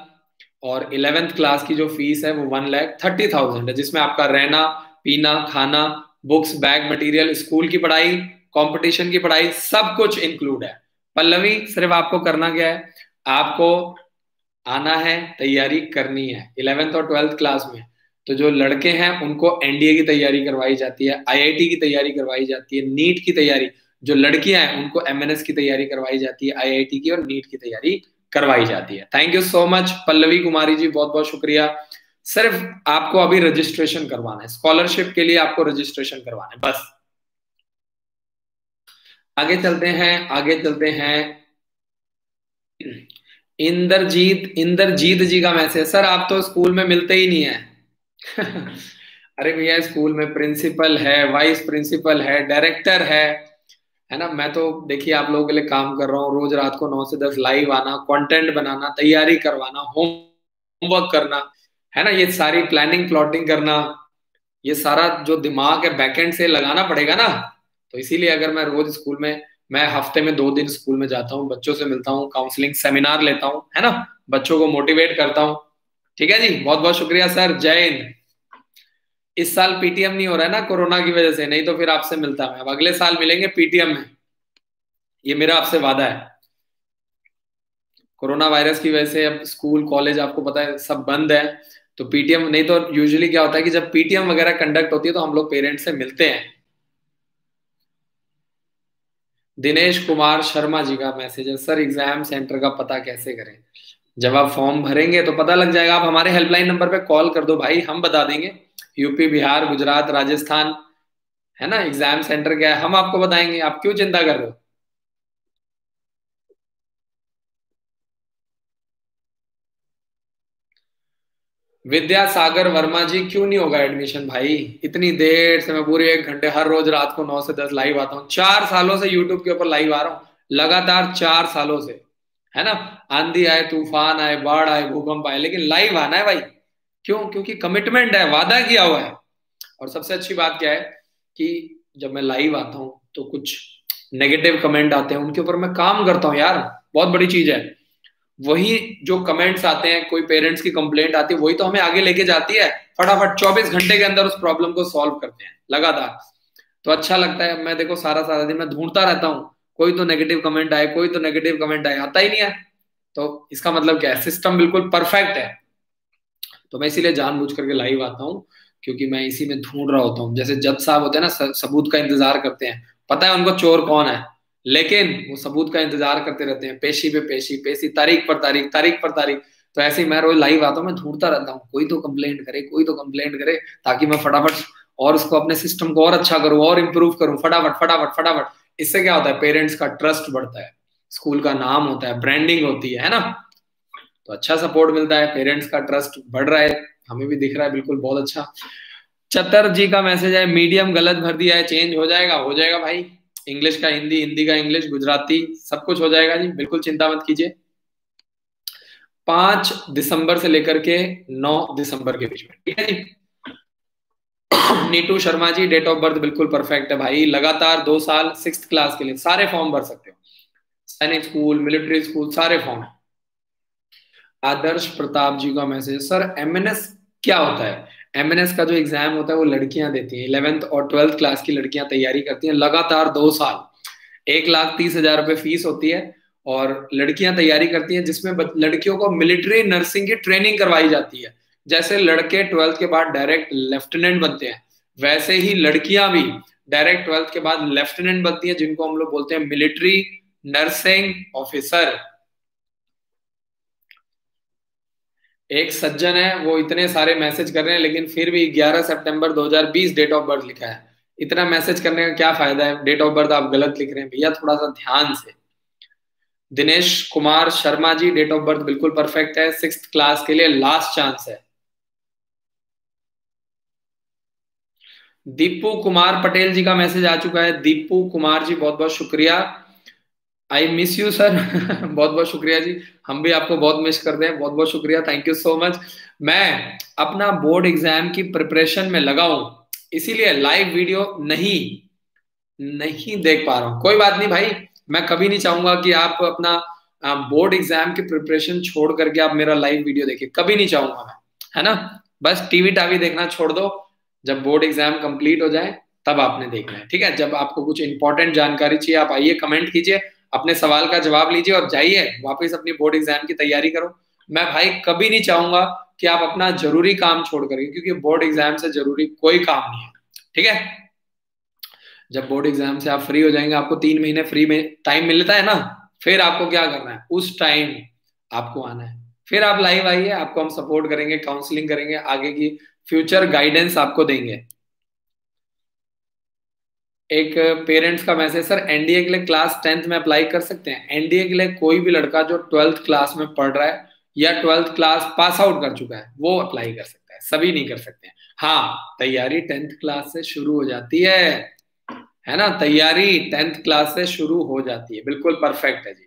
और इलेवेंथ क्लास की जो फीस है वो वन लैख थर्टी थाउजेंड है, जिसमें आपका रहना, पीना, खाना, बुक्स, बैग मटेरियल, स्कूल की पढ़ाई, कंपटीशन की पढ़ाई, सब कुछ इंक्लूड है। पल्लवी, सिर्फ आपको करना क्या है, आपको आना है, तैयारी करनी है इलेवेंथ और ट्वेल्थ क्लास में। तो जो लड़के हैं उनको एनडीए की तैयारी करवाई जाती है, आईआईटी की तैयारी करवाई जाती है, नीट की तैयारी, जो लड़कियां हैं उनको एमएनएस की तैयारी करवाई जाती है, आईआईटी की और नीट की तैयारी करवाई जाती है। Thank you so much Pallavi Kumari ji, बहुत बहुत शुक्रिया। सिर्फ आपको अभी रजिस्ट्रेशन करवाना है, स्कॉलरशिप के लिए आपको रजिस्ट्रेशन करवाना है बस। आगे चलते हैं, आगे चलते हैं। इंदरजीत इंदरजीत जी का मैसेज, सर आप तो स्कूल में मिलते ही नहीं है। अरे भैया, स्कूल में प्रिंसिपल है, वाइस प्रिंसिपल है, डायरेक्टर है, है ना। मैं तो देखिए आप लोगों के लिए काम कर रहा हूँ, रोज रात को नौ से दस लाइव आना, कंटेंट बनाना, तैयारी करवाना, होमवर्क करना, है ना, ये सारी प्लानिंग प्लॉटिंग करना, ये सारा जो दिमाग है बैकेंड से लगाना पड़ेगा ना। तो इसीलिए अगर मैं रोज स्कूल में, मैं हफ्ते में दो दिन स्कूल में जाता हूँ, बच्चों से मिलता हूँ, काउंसलिंग सेमिनार लेता हूँ, है ना, बच्चों को मोटिवेट करता हूँ। ठीक है जी, बहुत बहुत शुक्रिया सर, जय हिंद। इस साल पीटीएम नहीं हो रहा है ना कोरोना की वजह से, नहीं तो फिर आपसे मिलता मैं। अब अगले साल मिलेंगे पीटीएम में, ये मेरा आपसे वादा है। कोरोना वायरस की वजह से अब स्कूल कॉलेज आपको पता है सब बंद है, तो पीटीएम नहीं तो यूजुअली क्या होता है कि जब पीटीएम वगैरह कंडक्ट होती है तो हम लोग पेरेंट्स से मिलते हैं। दिनेश कुमार शर्मा जी का मैसेज है, सर एग्जाम सेंटर का पता कैसे करें? जब आप फॉर्म भरेंगे तो पता लग जाएगा। आप हमारे हेल्पलाइन नंबर पे कॉल कर दो भाई, हम बता देंगे। यूपी, बिहार, गुजरात, राजस्थान, है ना, एग्जाम सेंटर क्या है हम आपको बताएंगे, आप क्यों चिंता कर रहे हो। विद्यासागर वर्मा जी, क्यों नहीं होगा एडमिशन भाई? इतनी देर से मैं पूरे एक घंटे हर रोज रात को नौ से दस लाइव आता हूँ, चार सालों से यूट्यूब के ऊपर लाइव आ रहा हूँ लगातार, चार सालों से, है ना। आंधी आए, तूफान आए, बाढ़ आए, भूकंप आए, लेकिन लाइव आना है भाई। क्यों? क्योंकि कमिटमेंट है, वादा किया हुआ है। और सबसे अच्छी बात क्या है कि जब मैं लाइव आता हूं तो कुछ नेगेटिव कमेंट आते हैं, उनके ऊपर मैं काम करता हूं यार, बहुत बड़ी चीज है। वही जो कमेंट्स आते हैं, कोई पेरेंट्स की कंप्लेंट आती है, वही तो हमें आगे लेके जाती है। फटाफट चौबीस घंटे के अंदर उस प्रॉब्लम को सॉल्व करते हैं लगातार, तो अच्छा लगता है। मैं देखो सारा सारा दिन मैं ढूंढता रहता हूँ, कोई तो नेगेटिव कमेंट आए, कोई तो नेगेटिव कमेंट आए, आता ही नहीं है। तो इसका मतलब क्या है, सिस्टम बिल्कुल परफेक्ट है। तो मैं इसीलिए जानबूझ करके लाइव आता हूँ, क्योंकि मैं इसी में ढूंढ रहा होता हूँ। जैसे जज साहब होते हैं ना, सबूत का इंतजार करते हैं, पता है उनको चोर कौन है, लेकिन वो सबूत का इंतजार करते रहते हैं, पेशी पे पेशी, पेशी तारीख पर तारीख, तारीख पर तारीख। तो ऐसे ही मैं रोज लाइव आता हूँ, मैं ढूंढता रहता हूँ, कोई तो कंप्लेंट करे, कोई तो कंप्लेंट करे, ताकि मैं फटाफट और उसको अपने सिस्टम को और अच्छा करूँ और इम्प्रूव करूँ, फटाफट फटाफट फटाफट। इससे क्या होता है, पेरेंट्स का ट्रस्ट बढ़ता है, स्कूल का नाम होता है, ब्रांडिंग होती है ना। तो अच्छा सपोर्ट मिलता है, पेरेंट्स का ट्रस्ट बढ़ रहा है, हमें भी दिख रहा है, बिल्कुल बहुत अच्छा। चतर जी का मैसेज है, मीडियम गलत भर दिया है, चेंज हो जाएगा। हो जाएगा भाई, इंग्लिश का हिंदी, हिंदी का इंग्लिश, गुजराती, सब कुछ हो जाएगा जी, बिल्कुल चिंता मत कीजिए। पांच दिसंबर से लेकर के नौ दिसंबर के बीच में, ठीक है जी। Neetu Sharma ji, date of birth बिल्कुल परफेक्ट है भाई, लगातार दो साल सिक्स्थ क्लास के लिए सारे फॉर्म भर सकते हो, सैनिक स्कूल, मिलिट्री स्कूल, सारे फॉर्म। आदर्श प्रताप जी का मैसेज, सर एमएनएस क्या होता है? एमएनएस का जो एग्जाम होता है वो लड़कियां देती हैं, इलेवेंथ और ट्वेल्थ क्लास की लड़कियां तैयारी करती हैं लगातार दो साल, एक लाख तीस हजार रुपये फीस होती है और लड़कियां तैयारी करती हैं, जिसमें लड़कियों को मिलिट्री नर्सिंग की ट्रेनिंग करवाई जाती है। जैसे लड़के ट्वेल्थ के बाद डायरेक्ट लेफ्टिनेंट बनते हैं, वैसे ही लड़कियां भी डायरेक्ट ट्वेल्थ के बाद लेफ्टिनेंट बनती है, जिनको हम लोग बोलते हैं मिलिट्री नर्सिंग ऑफिसर। एक सज्जन है, वो इतने सारे मैसेज कर रहे हैं, लेकिन फिर भी ग्यारह सितंबर दो हजार बीस डेट ऑफ बर्थ लिखा है। इतना मैसेज करने का क्या फायदा है, डेट ऑफ बर्थ आप गलत लिख रहे हैं भैया, थोड़ा सा ध्यान से। Dinesh Kumar Sharma ji, date of birth बिल्कुल परफेक्ट है, सिक्स्थ क्लास के लिए लास्ट चांस है। दीपू कुमार पटेल जी का मैसेज आ चुका है। दीपू कुमार जी बहुत बहुत शुक्रिया, आई मिस यू सर। बहुत बहुत शुक्रिया जी, हम भी आपको बहुत मिस करते हैं, बहुत बहुत शुक्रिया, थैंक यू सो मच। मैं अपना बोर्ड एग्जाम की प्रिपरेशन में लगा हूं, इसीलिए लाइव वीडियो नहीं नहीं देख पा रहा हूं। कोई बात नहीं भाई, मैं कभी नहीं चाहूंगा कि आप अपना बोर्ड एग्जाम की प्रिपरेशन छोड़ करके आप मेरा लाइव वीडियो देखिए, कभी नहीं चाहूंगा मैं, है ना। बस टीवी टावी देखना छोड़ दो, जब बोर्ड एग्जाम कंप्लीट हो जाए तब आपने देखना है, ठीक है। जब आपको कुछ इंपॉर्टेंट जानकारी चाहिए आप आइए, कमेंट कीजिए, अपने सवाल का जवाब लीजिए और जाइए वापस अपनी बोर्ड एग्जाम की तैयारी करो। मैं भाई कभी नहीं चाहूंगा कि आप अपना जरूरी काम छोड़ कर, क्योंकि बोर्ड एग्जाम से जरूरी कोई काम नहीं है, ठीक है। जब बोर्ड एग्जाम से आप फ्री हो जाएंगे, आपको तीन महीने फ्री में टाइम मिलता है ना, फिर आपको क्या करना है, उस टाइम आपको आना है, फिर आप लाइव आइए, आपको हम सपोर्ट करेंगे, काउंसलिंग करेंगे, आगे की फ्यूचर गाइडेंस आपको देंगे। एक पेरेंट्स का मैसेज, सर एनडीए के लिए क्लास टेंथ में अप्लाई कर सकते हैं? एनडीए के लिए कोई भी लड़का जो ट्वेल्थ क्लास में पढ़ रहा है या ट्वेल्थ क्लास पास आउट कर चुका है वो अप्लाई कर सकता है, सभी नहीं कर सकते। हाँ, तैयारी टेंथ क्लास से शुरू हो जाती है, है ना, तैयारी टेंथ क्लास से शुरू हो जाती है, बिल्कुल परफेक्ट है जी,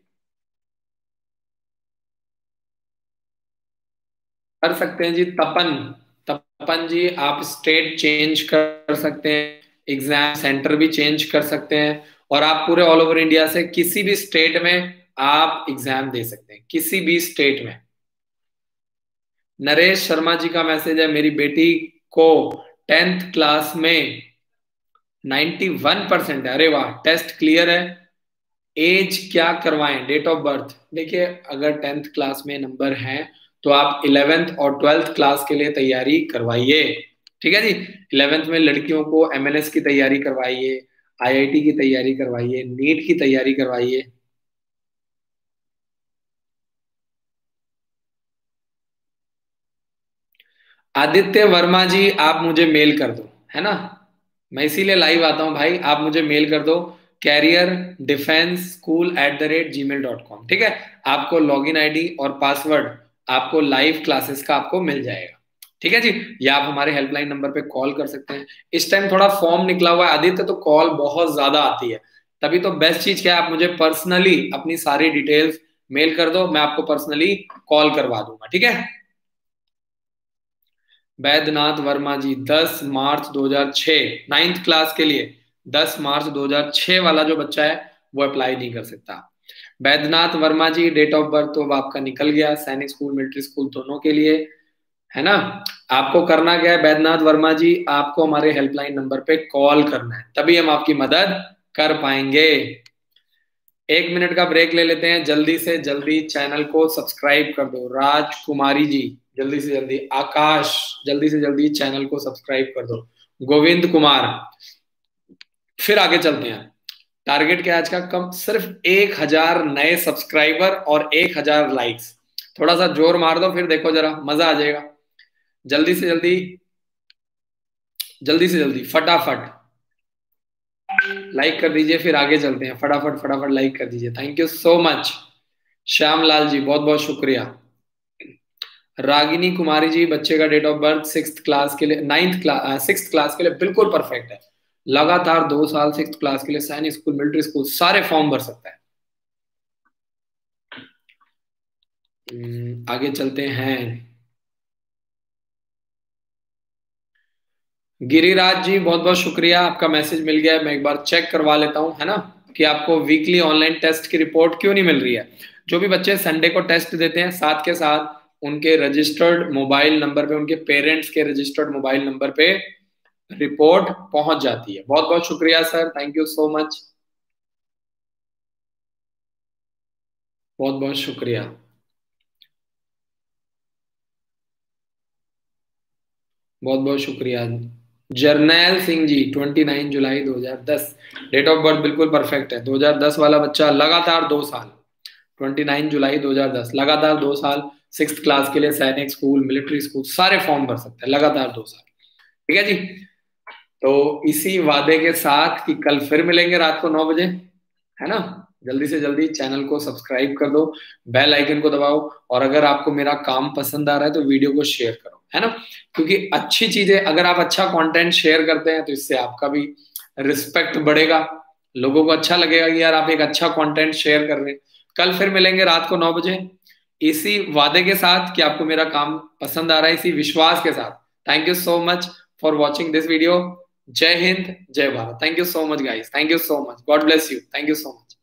कर सकते हैं जी। तपन तपन जी, आप स्टेट चेंज कर सकते हैं, एग्जाम सेंटर भी चेंज कर सकते हैं और आप पूरे ऑल ओवर इंडिया से किसी भी स्टेट में आप एग्जाम दे सकते हैं, किसी भी स्टेट में। नरेश शर्मा जी का मैसेज है, मेरी बेटी को टेंथ क्लास में इक्यानवे परसेंट है, अरे वाह, टेस्ट क्लियर है। एज क्या करवाएं, डेट ऑफ बर्थ? देखिए, अगर टेंथ क्लास में नंबर हैं तो आप इलेवेंथ और ट्वेल्थ क्लास के लिए तैयारी करवाइए, ठीक है जी। इलेवेंथ में लड़कियों को एमएलएस की तैयारी करवाइए, आईआईटी की तैयारी करवाइए, नीट की तैयारी करवाइए। आदित्य वर्मा जी, आप मुझे मेल कर दो, है ना, मैं इसीलिए लाइव आता हूं भाई, आप मुझे मेल कर दो career defence school at the rate G mail dot com, ठीक है। आपको लॉगिन आईडी और पासवर्ड आपको लाइव क्लासेस का आपको मिल जाएगा, ठीक है जी। या आप हमारे हेल्पलाइन नंबर पे कॉल कर सकते हैं, इस टाइम थोड़ा फॉर्म निकला हुआ है आदित्य, तो कॉल बहुत ज्यादा आती है, तभी तो बेस्ट चीज क्या है, आप मुझे पर्सनली अपनी सारी डिटेल्स मेल कर दो, मैं आपको पर्सनली कॉल करवा दूंगा, ठीक है। बैद्यनाथ वर्मा जी, दस मार्च दो हज़ार छह नाइन्थ क्लास के लिए दस मार्च दो हज़ार छह वाला जो बच्चा है वो अप्लाई नहीं कर सकता। Baidyanath Verma ji, date of birth तो आपका निकल गया, सैनिक स्कूल मिलिट्री स्कूल दोनों के लिए, है ना। आपको करना क्या है बैद्यनाथ वर्मा जी, आपको हमारे हेल्पलाइन नंबर पे कॉल करना है, तभी हम आपकी मदद कर पाएंगे। एक मिनट का ब्रेक ले लेते हैं, जल्दी से जल्दी चैनल को सब्सक्राइब कर दो। राजकुमारी जी जल्दी से जल्दी, आकाश जल्दी से जल्दी चैनल को सब्सक्राइब कर दो। गोविंद कुमार, फिर आगे चलते हैं, टारगेट क्या आज का, कम सिर्फ एक हजार नए सब्सक्राइबर और एक हजार लाइक्स, थोड़ा सा जोर मार दो, फिर देखो जरा मजा आ जाएगा। जल्दी से जल्दी जल्दी से जल्दी फटाफट लाइक कर दीजिए, फिर आगे चलते हैं, फटाफट फटाफट लाइक कर दीजिए, thank you so much. Shyamlal ji बहुत बहुत शुक्रिया। रागिनी कुमारी जी, बच्चे का date of birth sixth class के लिए, नाइन्थ क्लास सिक्स्थ क्लास के लिए बिल्कुल परफेक्ट है, लगातार दो साल सिक्स्थ क्लास के लिए सैनिक स्कूल मिलिट्री स्कूल सारे फॉर्म भर सकता है। आगे चलते हैं। गिरिराज जी बहुत बहुत शुक्रिया, आपका मैसेज मिल गया है, मैं एक बार चेक करवा लेता हूं, है ना, कि आपको वीकली ऑनलाइन टेस्ट की रिपोर्ट क्यों नहीं मिल रही है। जो भी बच्चे संडे को टेस्ट देते हैं, साथ के साथ उनके रजिस्टर्ड मोबाइल नंबर पे, उनके पेरेंट्स के रजिस्टर्ड मोबाइल नंबर पे रिपोर्ट पहुंच जाती है। बहुत बहुत शुक्रिया sir, thank you so much, बहुत बहुत शुक्रिया। बहुत बहुत शुक्रिया। जर्नैल सिंह जी, उनतीस जुलाई दो हज़ार दस डेट ऑफ बर्थ बिल्कुल परफेक्ट है, दो हज़ार दस वाला बच्चा, लगातार दो साल, उनतीस जुलाई दो हज़ार दस लगातार दो साल सिक्स्थ क्लास के लिए सैनिक स्कूल मिलिट्री स्कूल सारे फॉर्म भर सकते हैं, लगातार दो साल, ठीक है जी। तो इसी वादे के साथ कि कल फिर मिलेंगे रात को नौ बजे, है ना। जल्दी से जल्दी चैनल को सब्सक्राइब कर दो, बेल आइकन को दबाओ और अगर आपको मेरा काम पसंद आ रहा है तो वीडियो को शेयर करो, है ना, क्योंकि अच्छी चीजें, अगर आप अच्छा कंटेंट शेयर करते हैं तो इससे आपका भी रिस्पेक्ट बढ़ेगा, लोगों को अच्छा लगेगा कि यार आप एक अच्छा कंटेंट शेयर कर रहे हैं। कल फिर मिलेंगे रात को नौ बजे इसी वादे के साथ कि आपको मेरा काम पसंद आ रहा है, इसी विश्वास के साथ। Thank you so much for watching this video. जय हिंद, जय Bharat. Thank you so much guys, thank you so much, God bless you, thank you so much.